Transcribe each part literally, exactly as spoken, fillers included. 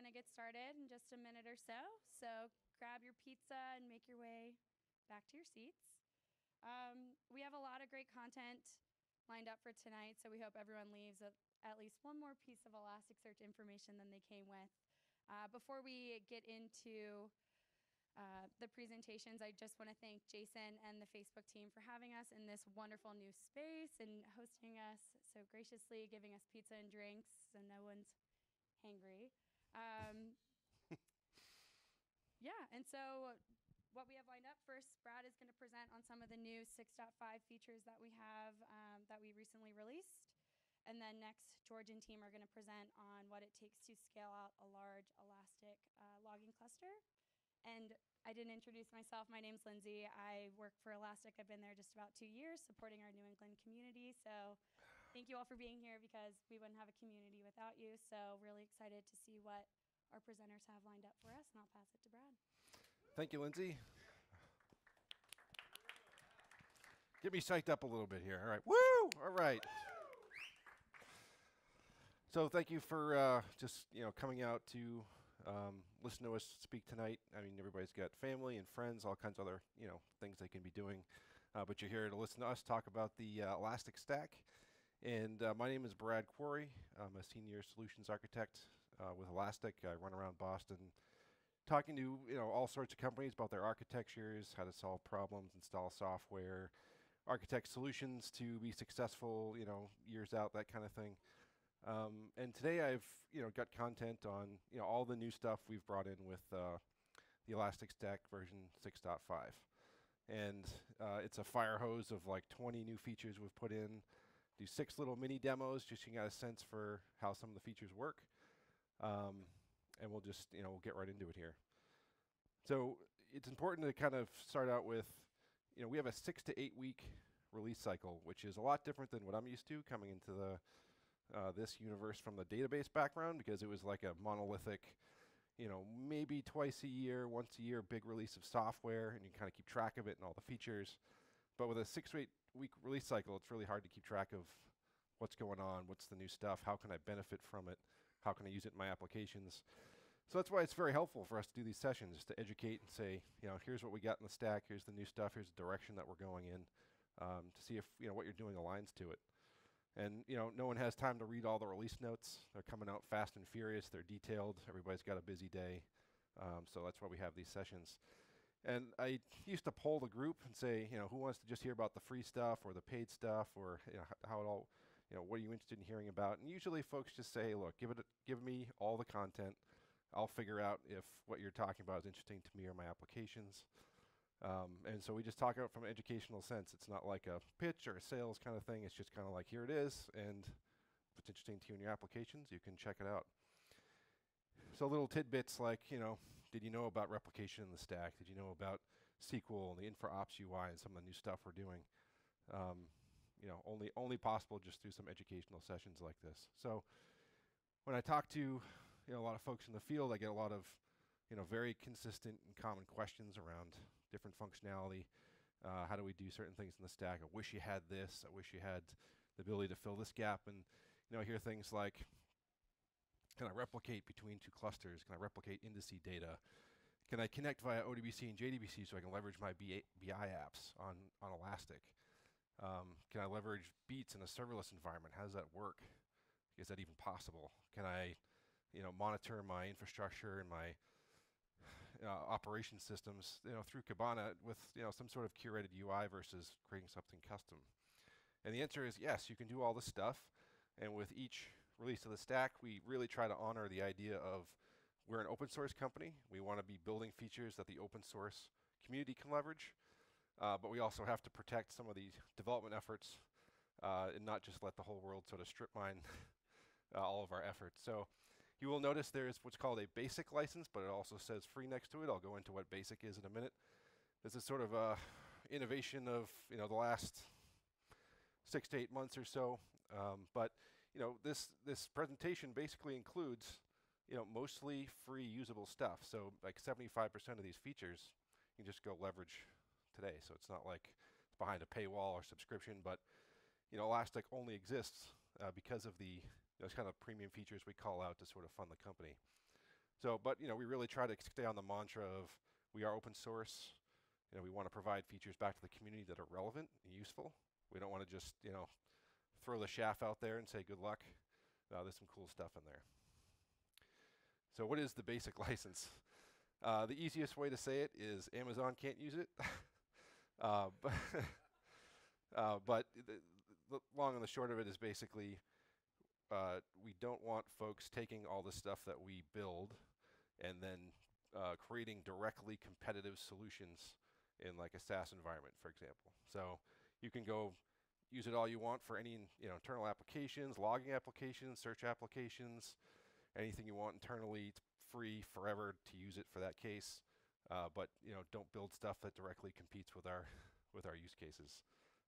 going to get started in just a minute or so. So grab your pizza and make your way back to your seats. Um, we have a lot of great content lined up for tonight, so we hope everyone leaves a, at least one more piece of Elasticsearch information than they came with. Uh, before we get into uh, the presentations, I just want to thank Jason and the Facebook team for having us in this wonderful new space and hosting us so graciously, giving us pizza and drinks so no one's hangry. Um, yeah, and so what we have lined up, first, Brad is going to present on some of the new six point five features that we have um, that we recently released. And then next, George and team are going to present on what it takes to scale out a large Elastic uh, logging cluster. And I didn't introduce myself. My name's Lindsay. I work for Elastic. I've been there just about two years supporting our New England community. So thank you all for being here, because we wouldn't have a community without you. So really excited to see what our presenters have lined up for us, and I'll pass it to Brad. Thank you, Lindsay. Get me psyched up a little bit here. All right, woo! All right. Woo! So thank you for uh, just you know coming out to um, listen to us speak tonight. I mean, everybody's got family and friends, all kinds of other you know things they can be doing, uh, but you're here to listen to us talk about the uh, Elastic Stack. And uh, my name is Brad Quarry. I'm a senior solutions architect uh, with Elastic. I run around Boston talking to you know all sorts of companies about their architectures, how to solve problems, install software, architect solutions to be successful, you know, years out, that kind of thing. Um, and today I've you know got content on you know all the new stuff we've brought in with uh, the Elastic Stack version six point five, and uh, it's a fire hose of like twenty new features we've put in. Do six little mini demos, just so you can get a sense for how some of the features work, um, and we'll just you know we'll get right into it here. So it's important to kind of start out with, you know, we have a six to eight week release cycle, which is a lot different than what I'm used to coming into the uh, this universe from the database background, because it was like a monolithic, you know, maybe twice a year, once a year, big release of software, and you kind of keep track of it and all the features. But with a six to eight week release cycle, it's really hard to keep track of what's going on, what's the new stuff, how can I benefit from it, how can I use it in my applications. So that's why it's very helpful for us to do these sessions, just to educate and say, you know, here's what we got in the stack, here's the new stuff, here's the direction that we're going in, um, to see if, you know, what you're doing aligns to it. And, you know, no one has time to read all the release notes. They're coming out fast and furious, they're detailed, everybody's got a busy day. Um, so that's why we have these sessions. And I used to poll the group and say, you know, who wants to just hear about the free stuff or the paid stuff, or you know, how it all, you know, what are you interested in hearing about? And usually folks just say, look, give it, a, give me all the content. I'll figure out if what you're talking about is interesting to me or my applications. Um, and so we just talk about from an educational sense. It's not like a pitch or a sales kind of thing. It's just kind of like, here it is, and if it's interesting to you in your applications, you can check it out. So little tidbits like, you know, did you know about replication in the stack? Did you know about S Q L and the InfraOps U I and some of the new stuff we're doing? Um, you know, only only possible just through some educational sessions like this. So when I talk to you know a lot of folks in the field, I get a lot of you know very consistent and common questions around different functionality. Uh, how do we do certain things in the stack? I wish you had this. I wish you had the ability to fill this gap. And you know, I hear things like, can I replicate between two clusters? Can I replicate indice data? Can I connect via O D B C and J D B C so I can leverage my B I apps on, on Elastic? Um, can I leverage Beats in a serverless environment? How does that work? Is that even possible? Can I you know, monitor my infrastructure and my uh, operation systems you know, through Kibana with you know, some sort of curated U I versus creating something custom? And the answer is yes, you can do all this stuff. And with each release of the stack, we really try to honor the idea of we're an open source company. We want to be building features that the open source community can leverage, uh, but we also have to protect some of the development efforts uh, and not just let the whole world sort of strip mine uh, all of our efforts. So you will notice there's what's called a basic license, but it also says free next to it. I'll go into what basic is in a minute. This is sort of a innovation of you know the last six to eight months or so, um, but you know, this this presentation basically includes, you know, mostly free usable stuff. So like seventy-five percent of these features you can just go leverage today. So it's not like it's behind a paywall or subscription, but you know, Elastic only exists uh, because of the those kind of premium features we call out to sort of fund the company. So, but you know, we really try to stay on the mantra of we are open source. You know, we want to provide features back to the community that are relevant and useful. We don't want to just, you know, throw the shaft out there and say good luck. Uh, there's some cool stuff in there. So what is the basic license? Uh, the easiest way to say it is Amazon can't use it. uh, but uh, but the, the long and the short of it is basically uh, we don't want folks taking all the stuff that we build and then uh, creating directly competitive solutions in like a SaaS environment, for example. So you can go use it all you want for any you know internal applications, logging applications, search applications, anything you want internally. It's free forever to use it for that case, uh, but you know don't build stuff that directly competes with our with our use cases,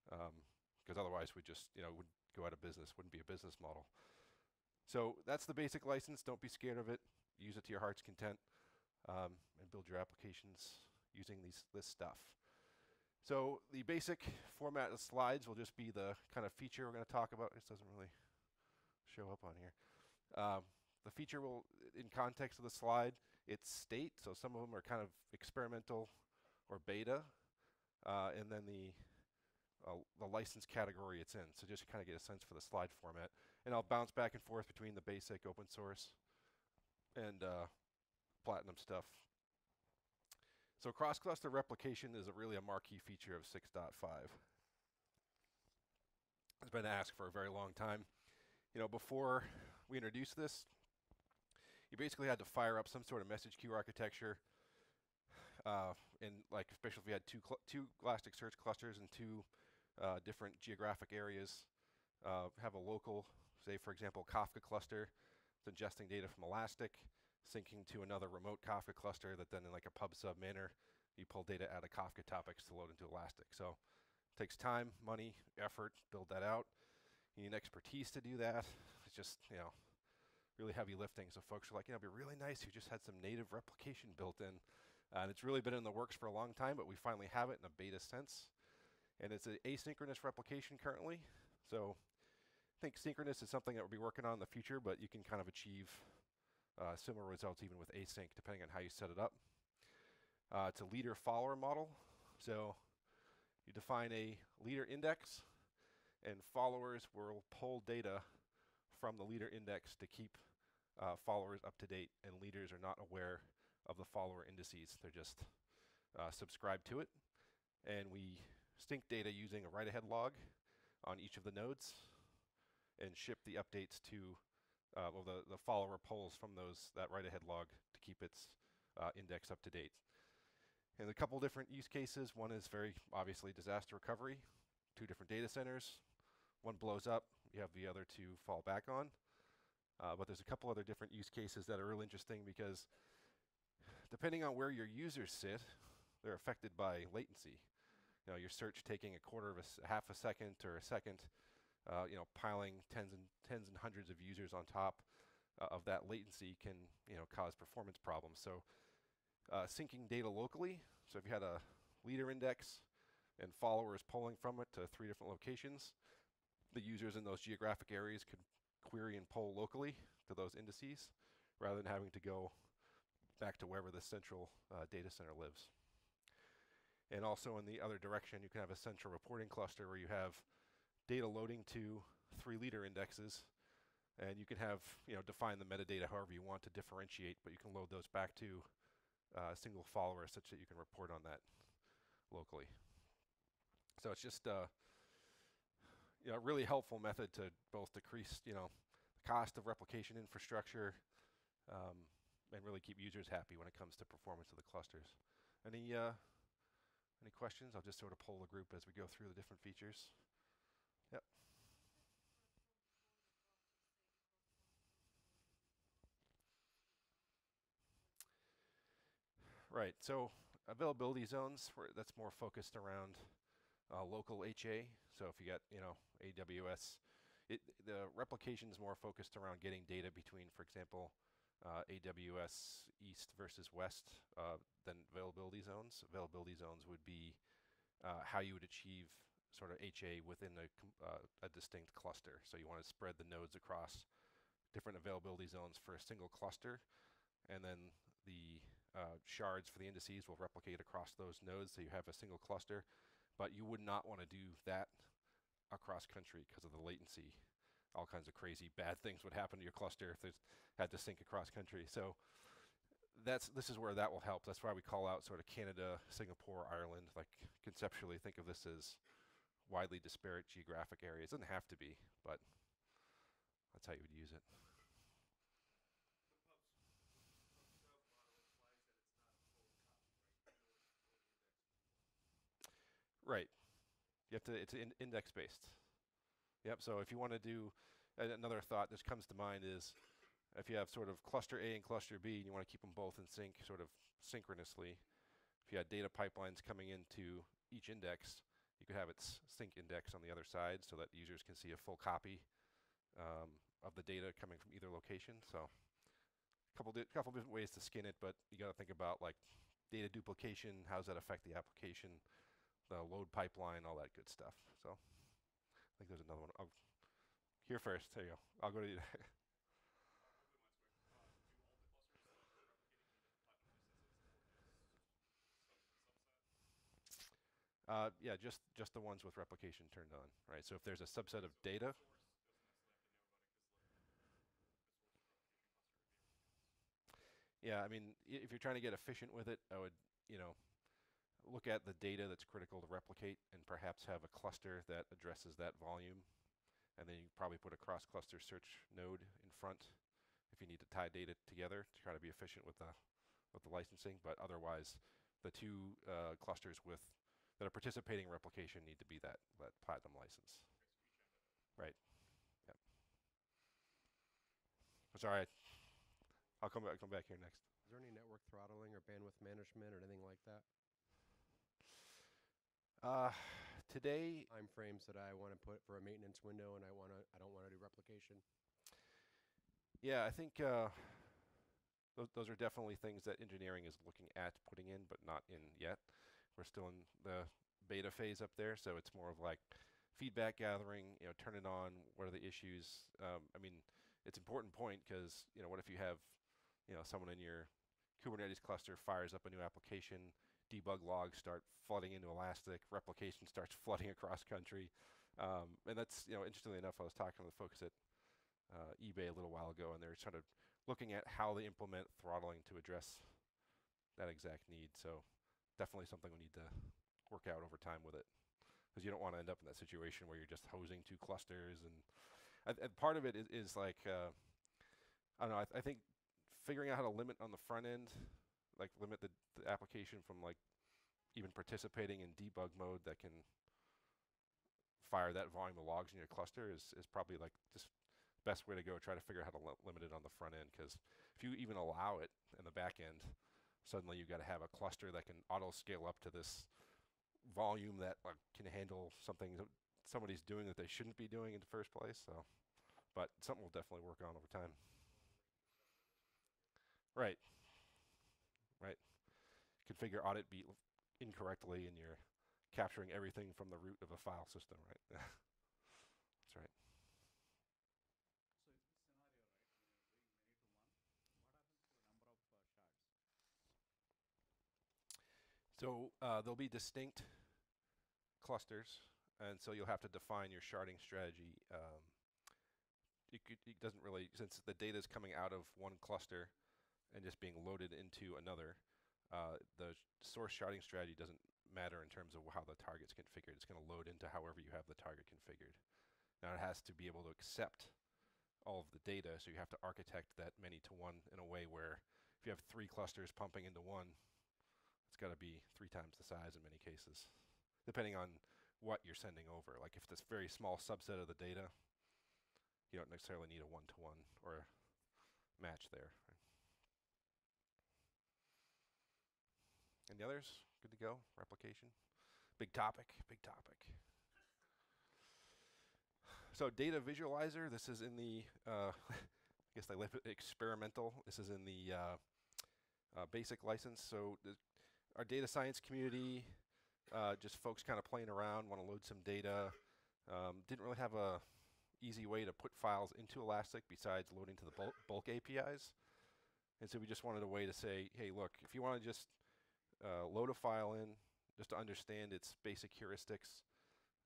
because um, otherwise we just you know would go out of business. Wouldn't be a business model. So that's the basic license. Don't be scared of it. Use it to your heart's content, um, and build your applications using these this stuff. So the basic format of slides will just be the kind of feature we're going to talk about. This doesn't really show up on here. Um, the feature will, in context of the slide, it's state. So some of them are kind of experimental or beta. Uh, and then the, uh, the license category it's in. So just to kind of get a sense for the slide format. And I'll bounce back and forth between the basic open source and uh, platinum stuff. So cross-cluster replication is a really a marquee feature of six point five. It's been asked for a very long time. You know, before we introduced this, you basically had to fire up some sort of message queue architecture, uh, and like especially if you had two two Elasticsearch clusters in two uh, different geographic areas, uh, have a local, say for example, Kafka cluster, it's ingesting data from Elastic, syncing to another remote Kafka cluster that then in like a pub sub manner, you pull data out of Kafka topics to load into Elastic. So it takes time, money, effort, build that out. You need expertise to do that. It's just, you know, really heavy lifting. So folks are like, you know, it'd be really nice if you just had some native replication built in. Uh, and it's really been in the works for a long time, but we finally have it in a beta sense. And it's an asynchronous replication currently. So I think synchronous is something that we'll be working on in the future, but you can kind of achieve Uh, similar results even with async, depending on how you set it up. Uh, it's a leader-follower model. So you define a leader index, and followers will pull data from the leader index to keep uh, followers up to date, and leaders are not aware of the follower indices. They're just uh, subscribed to it. And we sync data using a write-ahead log on each of the nodes and ship the updates to Uh, well, the, the follower pulls from those that write-ahead log to keep its uh, index up to date. And a couple different use cases. One is very obviously disaster recovery. Two different data centers. One blows up. You have the other to fall back on. Uh, but there's a couple other different use cases that are real interesting because depending on where your users sit, they're affected by latency. You know, your search taking a quarter of a, a half a second or a second. Uh, you know, piling tens and tens and hundreds of users on top uh, of that latency can, you know, cause performance problems. So uh, syncing data locally, so if you had a leader index and followers pulling from it to three different locations, the users in those geographic areas could query and poll locally to those indices rather than having to go back to wherever the central uh, data center lives. And also in the other direction, you can have a central reporting cluster where you have data loading to three leader indexes, and you can have, you know, define the metadata however you want to differentiate, but you can load those back to uh, a single follower such that you can report on that locally. So it's just uh, you know, a really helpful method to both decrease, you know, the cost of replication infrastructure um, and really keep users happy when it comes to performance of the clusters. Any, uh, any questions? I'll just sort of poll the group as we go through the different features. Yep. Right, so availability zones, that's more focused around uh, local H A. So if you got, you know, A W S, it, the replication is more focused around getting data between, for example, uh, A W S East versus West uh, than availability zones. Availability zones would be uh, how you would achieve sort of H A within a, uh, a distinct cluster. So you want to spread the nodes across different availability zones for a single cluster and then the uh, shards for the indices will replicate across those nodes, so you have a single cluster. But you would not want to do that across country because of the latency. All kinds of crazy bad things would happen to your cluster if they had to sync across country. So that's this is where that will help. That's why we call out sort of Canada, Singapore, Ireland. Like conceptually, think of this as widely disparate geographic areas. It doesn't have to be, but that's how you would use it. Right. You have to. It's in, index based. Yep. So if you want to do another thought that comes to mind is if you have sort of cluster A and cluster B, and you want to keep them both in sync, sort of synchronously. If you had data pipelines coming into each index, you could have its sync index on the other side, so that users can see a full copy um, of the data coming from either location. So a couple di couple different ways to skin it, but you got to think about like data duplication. How does that affect the application? The load pipeline, all that good stuff. So I think there's another one. I'll here first. There you go. I'll go to you. uh, yeah, just just the ones with replication turned on, right? So if there's a subset of data. Yeah, I mean, if you're trying to get efficient with it, I would, you know. Look at the data that's critical to replicate and perhaps have a cluster that addresses that volume. And then you probably put a cross-cluster search node in front if you need to tie data together to try to be efficient with the with the licensing. But otherwise, the two uh, clusters with that are participating in replication need to be that, that platinum license. Right. Yep. I'm sorry. I'll come back, come back here next. Is there any network throttling or bandwidth management or anything like that? Uh, today, time frames that I want to put for a maintenance window, and I want to—I don't want to do replication. Yeah, I think uh, those those are definitely things that engineering is looking at putting in, but not in yet. We're still in the beta phase up there, so it's more of like feedback gathering. You know, turn it on. What are the issues? Um, I mean, it's an important point because you know, what if you have, you know, someone in your Kubernetes cluster fires up a new application. Debug logs start flooding into Elastic. Replication starts flooding across country, um, and that's you know interestingly enough, I was talking to the folks at uh, eBay a little while ago, and they're sort of looking at how they implement throttling to address that exact need. So definitely something we need to work out over time with it, because you don't want to end up in that situation where you're just hosing two clusters. And I th part of it is, is like uh, I don't know. I, th I think figuring out how to limit on the front end. Like limit the, the application from like even participating in debug mode that can fire that volume of logs in your cluster is, is probably like just best way to go. Try to figure out how to li limit it on the front end, because if you even allow it in the back end, suddenly you've got to have a cluster that can auto scale up to this volume that like, can handle something that somebody's doing that they shouldn't be doing in the first place. So, but something we'll definitely work on over time. Right. Right, configure audit beat incorrectly, and you're capturing everything from the root of a file system. Right, that's right. So in this scenario, right, when you're doing many to one, what happens to the number of uh, shards? So uh, there'll be distinct clusters, and so you'll have to define your sharding strategy. Um, it, could, it doesn't really, since the data is coming out of one cluster and just being loaded into another, uh, the sh source sharding strategy doesn't matter in terms of how the target's configured. It's going to load into however you have the target configured. Now it has to be able to accept all of the data, so you have to architect that many to one in a way where if you have three clusters pumping into one, it's got to be three times the size in many cases, depending on what you're sending over. Like if this very small subset of the data, you don't necessarily need a one-to-one or a match there. Right? And the others, good to go. Replication, big topic, big topic. So data visualizer. This is in the, uh, I guess they left it experimental. This is in the uh, uh, basic license. So th our data science community, uh, just folks kind of playing around, want to load some data. Um, didn't really have a easy way to put files into Elastic besides loading to the bulk, bulk A P Is. And so we just wanted a way to say, hey, look, if you want to just uh, load a file in, just to understand its basic heuristics,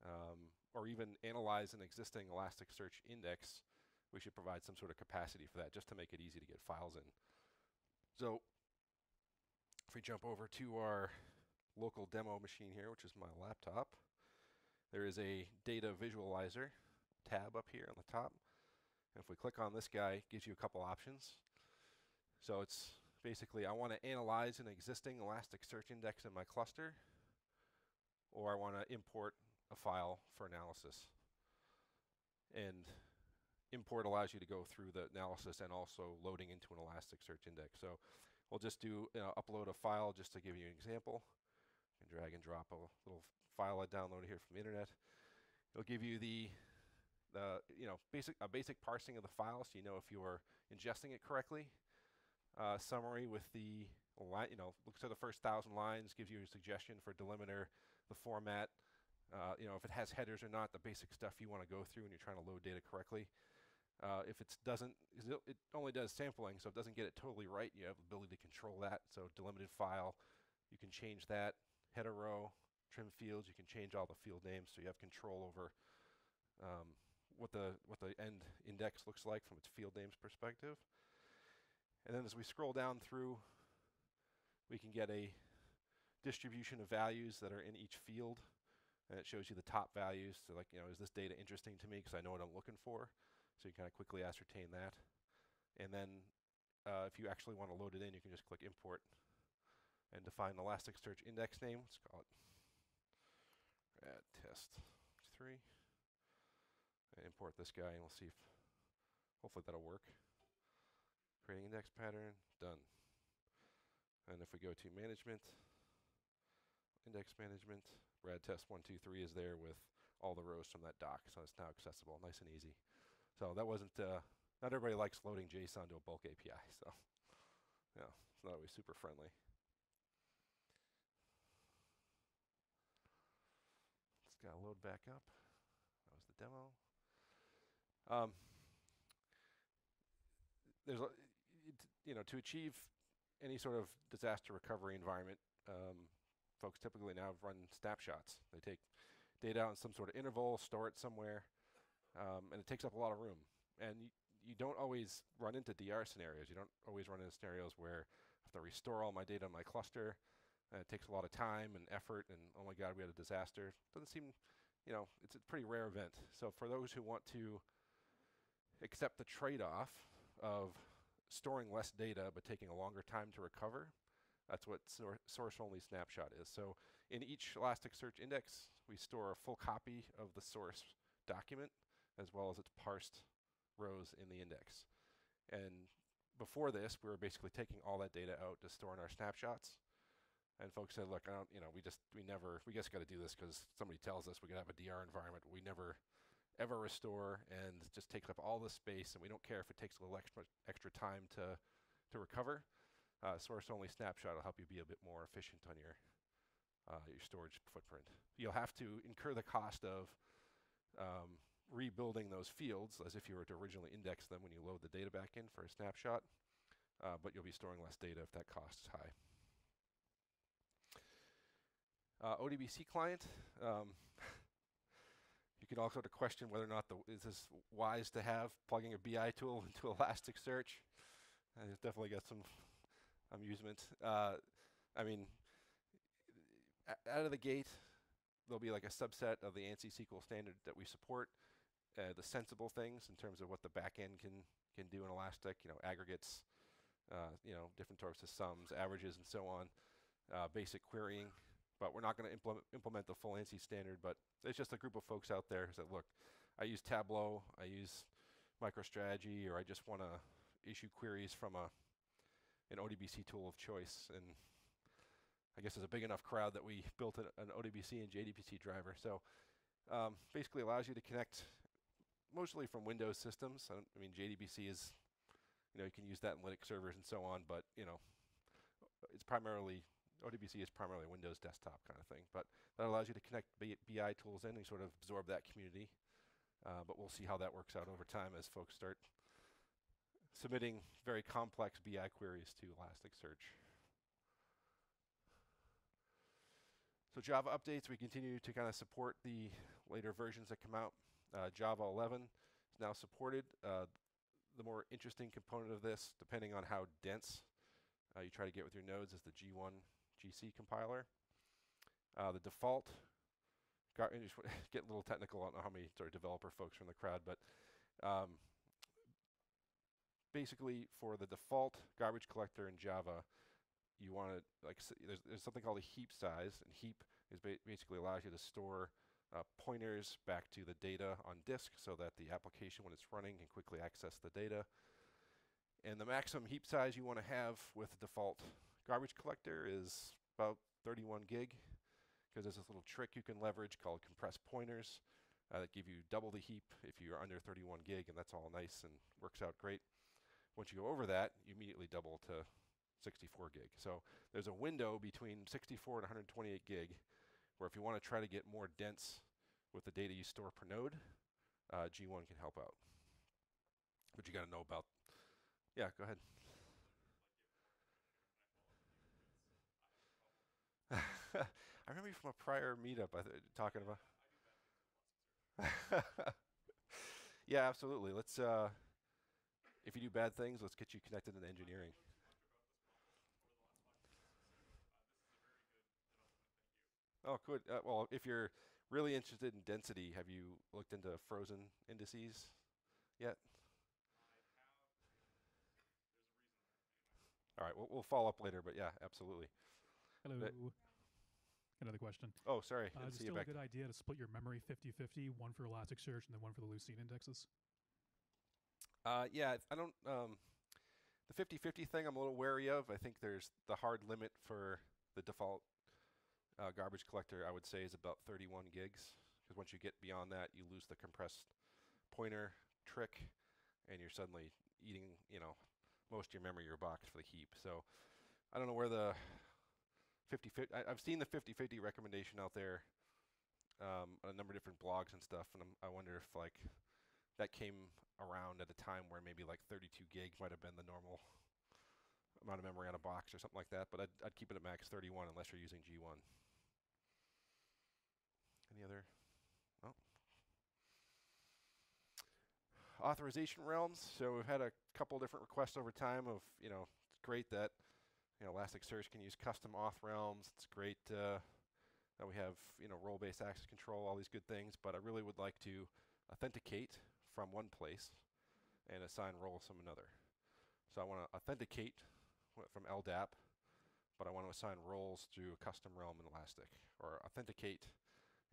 um, or even analyze an existing Elasticsearch index, we should provide some sort of capacity for that, just to make it easy to get files in. So if we jump over to our local demo machine here, which is my laptop, there is a data visualizer tab up here on the top. And if we click on this guy, it gives you a couple options. So it's basically, I want to analyze an existing Elasticsearch index in my cluster, or I want to import a file for analysis. And import allows you to go through the analysis and also loading into an Elasticsearch index. So we'll just do uh, upload a file just to give you an example. You can drag and drop a little file I downloaded here from the internet. It'll give you the the you know basic a basic parsing of the file, so you know if you are ingesting it correctly. Uh, summary with the you know looks at the first thousand lines, gives you a suggestion for delimiter, the format. Uh, you know, if it has headers or not, the basic stuff you want to go through when you're trying to load data correctly. Uh, if it doesn't, it only does sampling, so it doesn't get it totally right. You have the ability to control that. So delimited file, you can change that. Header row, trim fields, you can change all the field names, so you have control over um, what the what the end index looks like from its field names perspective. And then as we scroll down through, we can get a distribution of values that are in each field. And it shows you the top values. So like, you know, is this data interesting to me because I know what I'm looking for? So you can kind of quickly ascertain that. And then uh, if you actually want to load it in, you can just click import and define the Elasticsearch index name. Let's call it Brad test three. And import this guy, and we'll see if hopefully that'll work. Creating index pattern, done. And if we go to management, index management, Brad test one, two, three is there with all the rows from that doc, so it's now accessible, nice and easy. So that wasn't, uh, not everybody likes loading JSON to a bulk A P I, so yeah, it's not always super friendly. It's got to load back up. That was the demo. Um, there's, a, it, you know, to achieve any sort of disaster recovery environment, um, folks typically now run snapshots. They take data out in some sort of interval, store it somewhere, um, and it takes up a lot of room. And you, you don't always run into D R scenarios. You don't always run into scenarios where I have to restore all my data in my cluster. Uh, it takes a lot of time and effort, and oh my God, we had a disaster. Doesn't seem, you know, it's a pretty rare event. So for those who want to accept the trade-off of storing less data but taking a longer time to recover, that's what sor source-only snapshot is. So in each Elasticsearch index, we store a full copy of the source document as well as its parsed rows in the index. And before this, we were basically taking all that data out to store in our snapshots. And folks said, look, I don't, you know, we just, we never, we just got to do this because somebody tells us we gotta have a D R environment. We never ever restore, and it just takes up all the space, and we don't care if it takes a little extra, extra time to, to recover. Uh, source-only snapshot will help you be a bit more efficient on your uh, your storage footprint. You'll have to incur the cost of um, rebuilding those fields as if you were to originally index them when you load the data back in for a snapshot, uh, but you'll be storing less data if that cost is high. Uh, O D B C client. Um, you can also question whether or not the, is this wise to have plugging a B I tool into Elasticsearch. Uh, it's definitely got some amusement. Uh, I mean, out of the gate, there'll be like a subset of the ANSI S Q L standard that we support, uh, the sensible things in terms of what the backend can can do in Elastic, you know, aggregates, uh, you know, different types of sums, averages, and so on, uh, basic querying. But we're not going to implement implement the full ANSI standard. But it's just a group of folks out there who said, look, I use Tableau, I use MicroStrategy, or I just want to issue queries from a an O D B C tool of choice, and I guess there's a big enough crowd that we built an, an O D B C and J D B C driver. So um, basically allows you to connect mostly from Windows systems. I, I mean, J D B C is, you know, you can use that in Linux servers and so on, but, you know, it's primarily, O D B C is primarily a Windows desktop kind of thing, but that allows you to connect B I tools in and sort of absorb that community. Uh, but we'll see how that works out over time as folks start submitting very complex B I queries to Elasticsearch. So Java updates, we continue to kind of support the later versions that come out. Uh, Java eleven is now supported. Uh, the more interesting component of this, depending on how dense uh, you try to get with your nodes, is the G one G C compiler. Uh, the default, got, and just get a little technical, I don't know how many sort of developer folks from the crowd, but um, basically for the default garbage collector in Java, you want to, like, there's, there's something called a heap size, and heap is ba basically allows you to store uh, pointers back to the data on disk so that the application, when it's running, can quickly access the data. And the maximum heap size you want to have with the default garbage collector is about thirty-one gig, because there's this little trick you can leverage called compressed pointers uh, that give you double the heap if you're under thirty-one gig, and that's all nice and works out great. Once you go over that, you immediately double to sixty-four gig. So there's a window between sixty-four and one hundred twenty-eight gig where if you want to try to get more dense with the data you store per node, uh, G one can help out. But you got to know about, yeah, go ahead. I remember you from a prior meetup I th talking about. Yeah, absolutely. Let's, uh, if you do bad things, let's get you connected in engineering. Oh, good. Uh, well, if you're really interested in density, have you looked into frozen indices yet? All right, we'll, we'll follow up later, but yeah, absolutely. Hello. But another question. Oh, sorry. Uh, is it still a good idea to split your memory fifty fifty, one for Elasticsearch and then one for the Lucene indexes? Uh, yeah, I don't. Um, the fifty fifty thing I'm a little wary of. I think there's the hard limit for the default Uh, garbage collector, I would say, is about thirty-one gigs, because once you get beyond that, you lose the compressed pointer trick, and you're suddenly eating, you know, most of your memory, your box for the heap. So I don't know where the fifty fifty, I, I've seen the fifty fifty recommendation out there um, on a number of different blogs and stuff, and I'm, I wonder if, like, that came around at a time where maybe like thirty-two gig might have been the normal amount of memory on a box or something like that, but I'd, I'd keep it at max thirty-one unless you're using G one. Any other? Oh. Authorization realms. So we've had a couple different requests over time of, you know, it's great that, you know, Elasticsearch can use custom auth realms. It's great uh, that we have, you know, role-based access control, all these good things, but I really would like to authenticate from one place and assign roles from another. So I want to authenticate from L D A P, but I want to assign roles to a custom realm in Elastic, or authenticate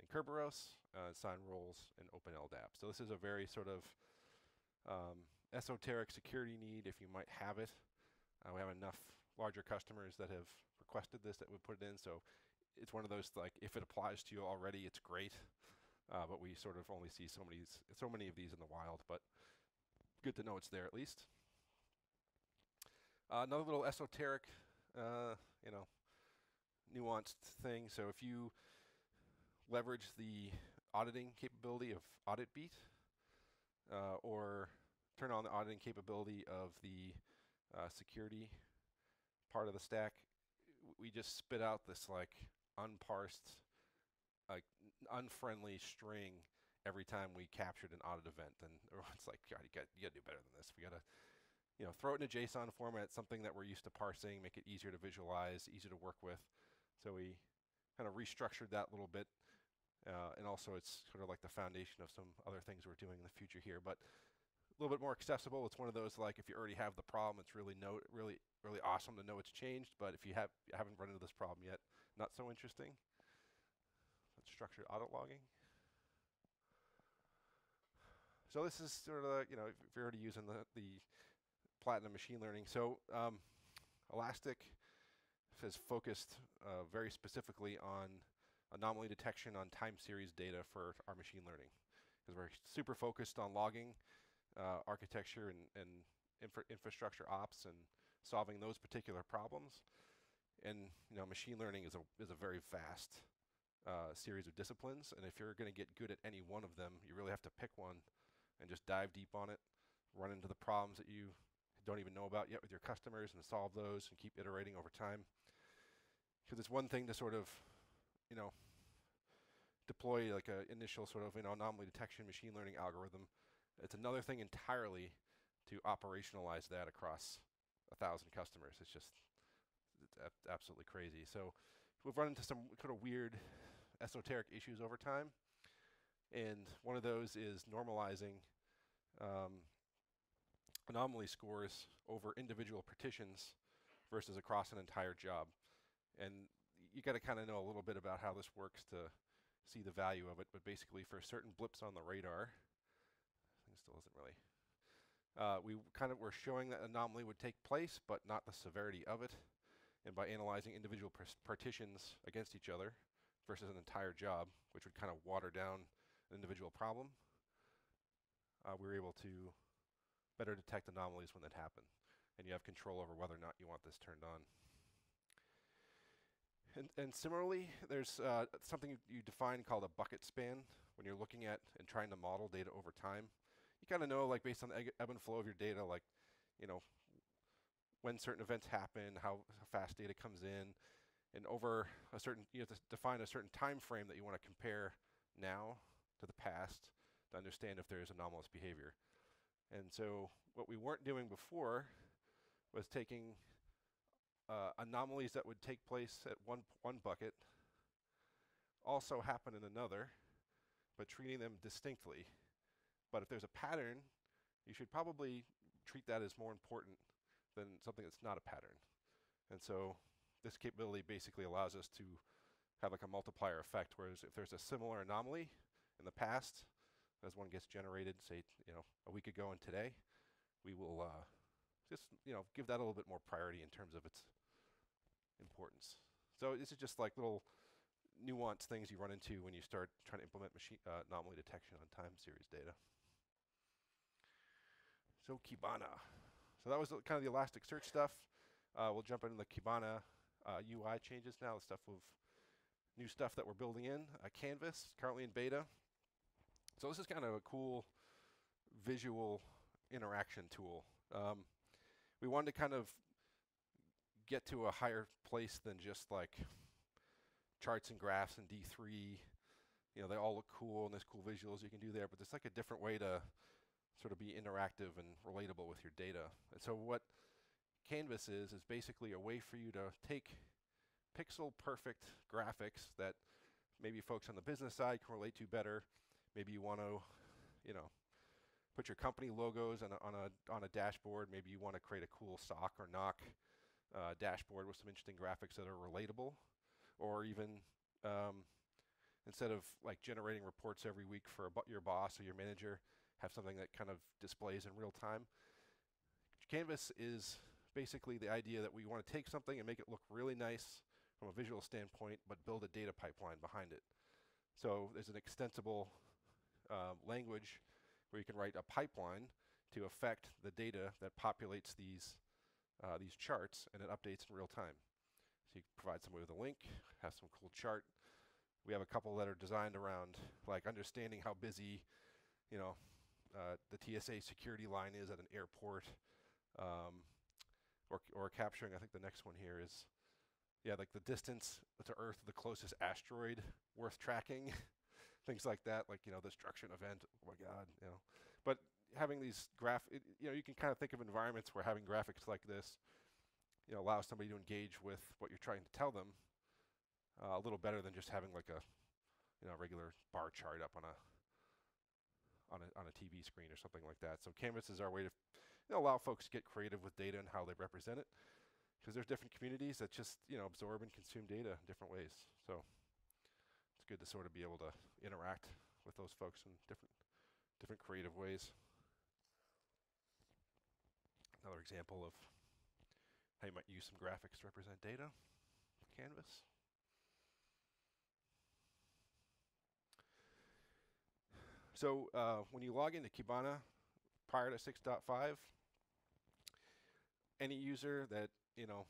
in Kerberos, uh, assign roles in OpenLDAP. So this is a very sort of um, esoteric security need, if you might have it. Uh, we have enough larger customers that have requested this that we put it in. So it's one of those, like, if it applies to you already, it's great. Uh, but we sort of only see so many, so many of these in the wild, but good to know it's there at least. Uh, another little esoteric, uh, you know, nuanced thing. So if you leverage the auditing capability of AuditBeat, uh, or turn on the auditing capability of the uh, security part of the stack, we just spit out this, like, unparsed, like, unfriendly string every time we captured an audit event. And it's like, God, you got to do better than this. We got to, you know, throw it in a JSON format, something that we're used to parsing, make it easier to visualize, easier to work with. So we kind of restructured that a little bit. Uh, and also it's sort of like the foundation of some other things we're doing in the future here, but a little bit more accessible. It's one of those, like, if you already have the problem, it's really no, really, really awesome to know it's changed, but if you have, haven't run into this problem yet, not so interesting. That's structured audit logging. So this is sort of, you know, if, if you're already using the, the Platinum machine learning. So um, Elastic has focused uh, very specifically on anomaly detection on time series data for our machine learning, because we're super focused on logging, uh, architecture, and, and infra infrastructure ops, and solving those particular problems. And, you know, machine learning is a is a very vast uh, series of disciplines, and if you're going to get good at any one of them, you really have to pick one and just dive deep on it, run into the problems that you don't even know about yet with your customers, and solve those and keep iterating over time. Because it's one thing to sort of, you know, deploy like an initial sort of, you know, anomaly detection machine learning algorithm. It's another thing entirely to operationalize that across a thousand customers. It's just it's absolutely crazy. So we've run into some kind of weird esoteric issues over time. And one of those is normalizing um, anomaly scores over individual partitions versus across an entire job. And you got to kind of know a little bit about how this works to see the value of it. But basically, for certain blips on the radar, I think it still isn't really. Uh, we kind of were showing that anomaly would take place, but not the severity of it. And by analyzing individual partitions against each other versus an entire job, which would kind of water down an individual problem, uh, we were able to better detect anomalies when that happened. And you have control over whether or not you want this turned on. And, and similarly, there's uh, something you, you define called a bucket span when you're looking at and trying to model data over time. You kind of know, like, based on the ebb and flow of your data, like, you know, when certain events happen, how, how fast data comes in, and over a certain, you have to define a certain time frame that you want to compare now to the past to understand if there's anomalous behavior. And so what we weren't doing before was taking Uh, anomalies that would take place at one, one bucket also happen in another, but treating them distinctly. But if there's a pattern, you should probably treat that as more important than something that's not a pattern. And so this capability basically allows us to have like a multiplier effect, whereas if there's a similar anomaly in the past, as one gets generated, say, you know, a week ago and today, we will uh, just, you know, give that a little bit more priority in terms of its importance. So this is just like little nuanced things you run into when you start trying to implement machine uh, anomaly detection on time series data. So Kibana. So that was kind of the Elasticsearch stuff. Uh, we'll jump into the Kibana uh, U I changes now. The stuff of new stuff that we're building in. Uh, Canvas currently in beta. So this is kind of a cool visual interaction tool. Um, We wanted to kind of get to a higher place than just like charts and graphs and D three. You know, they all look cool and there's cool visuals you can do there, but there's like a different way to sort of be interactive and relatable with your data. And so what Canvas is, is basically a way for you to take pixel-perfect graphics that maybe folks on the business side can relate to better. Maybe you want to, you know, put your company logos on a, on a, on a dashboard. Maybe you want to create a cool sock or knock uh, dashboard with some interesting graphics that are relatable. Or even um, instead of like generating reports every week for a bo your boss or your manager, have something that kind of displays in real time. Canvas is basically the idea that we want to take something and make it look really nice from a visual standpoint, but build a data pipeline behind it. So there's an extensible uh, language where you can write a pipeline to affect the data that populates these uh, these charts, and it updates in real time. So you can provide somebody with a link, have some cool chart. We have a couple that are designed around like understanding how busy, you know, uh, the T S A security line is at an airport, um, or or capturing. I think the next one here is, yeah, like the distance to Earth of the closest asteroid worth tracking. Things like that, like, you know, the destruction event, oh my God, you know. But having these graph, it, you know, you can kind of think of environments where having graphics like this, you know, allows somebody to engage with what you're trying to tell them uh, a little better than just having like a, you know, regular bar chart up on a, on a, on a T V screen or something like that. So Canvas is our way to, you know, allow folks to get creative with data and how they represent it, because there's different communities that just, you know, absorb and consume data in different ways. So it's good to sort of be able to interact with those folks in different different creative ways. Another example of how you might use some graphics to represent data, Canvas. So uh, when you log into Kibana prior to six point five, any user that, you know,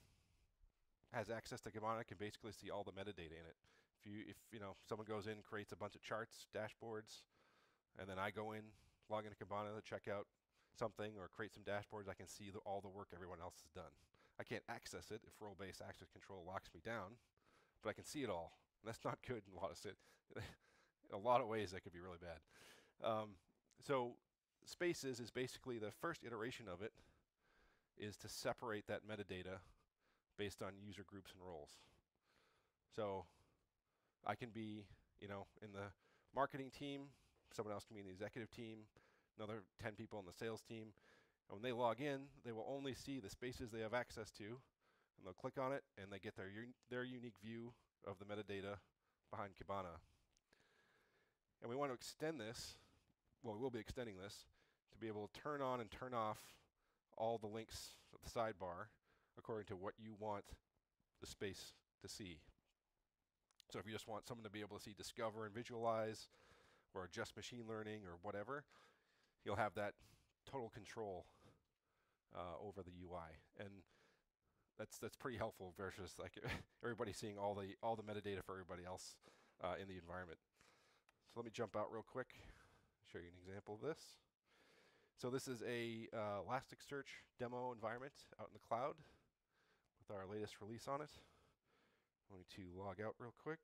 has access to Kibana can basically see all the metadata in it. If you, if you know, someone goes in, creates a bunch of charts, dashboards, and then I go in, log into Kibana to check out something or create some dashboards, I can see the, all the work everyone else has done. I can't access it if role-based access control locks me down, but I can see it all. And that's not good in a lot of sit in a lot of ways. That could be really bad. Um, so spaces is basically the first iteration of it is to separate that metadata based on user groups and roles. So I can be, you know, in the marketing team, someone else can be in the executive team, another ten people on the sales team. And when they log in, they will only see the spaces they have access to, and they'll click on it, and they get their, un their unique view of the metadata behind Kibana. And we want to extend this, well, we will be extending this, to be able to turn on and turn off all the links of the sidebar according to what you want the space to see. So if you just want someone to be able to see discover and visualize, or adjust machine learning or whatever, you'll have that total control uh, over the U I. And that's that's pretty helpful versus like everybody seeing all the all the metadata for everybody else uh, in the environment. So let me jump out real quick, show you an example of this. So this is a uh, Elasticsearch demo environment out in the cloud with our latest release on it. I'm going to log out real quick.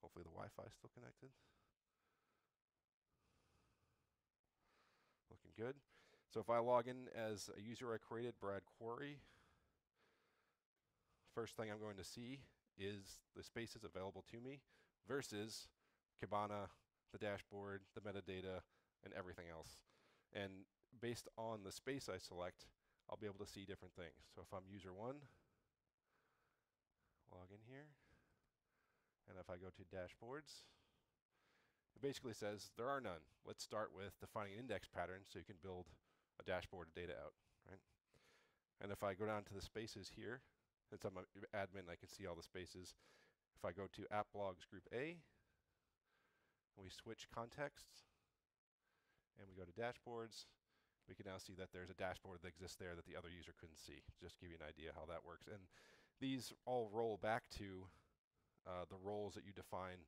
Hopefully the Wi-Fi is still connected. Looking good. So if I log in as a user I created, Brad Quarry, first thing I'm going to see is the spaces available to me versus Kibana, the dashboard, the metadata, and everything else. And based on the space I select, I'll be able to see different things. So if I'm user one, log in here, and if I go to dashboards, it basically says there are none. Let's start with defining an index pattern so you can build a dashboard of data out, right? And if I go down to the spaces here, since I'm an admin, I can see all the spaces. If I go to app logs group A, and we switch contexts, and we go to dashboards, we can now see that there's a dashboard that exists there that the other user couldn't see. Just give you an idea how that works. And these all roll back to uh, the roles that you define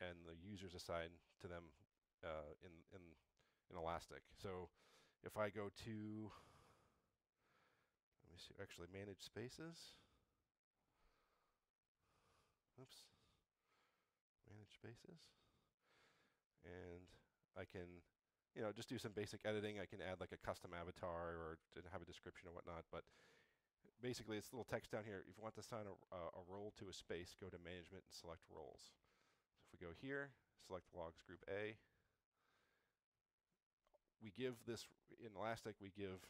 and the users assigned to them uh, in, in, in Elastic. So if I go to, let me see, actually manage spaces. Oops, manage spaces. And I can, you know, just do some basic editing. I can add like a custom avatar or to have a description or whatnot. But basically it's a little text down here. If you want to assign a, uh, a role to a space, go to management and select roles. So if we go here, select logs group A, we give this, in Elastic, we give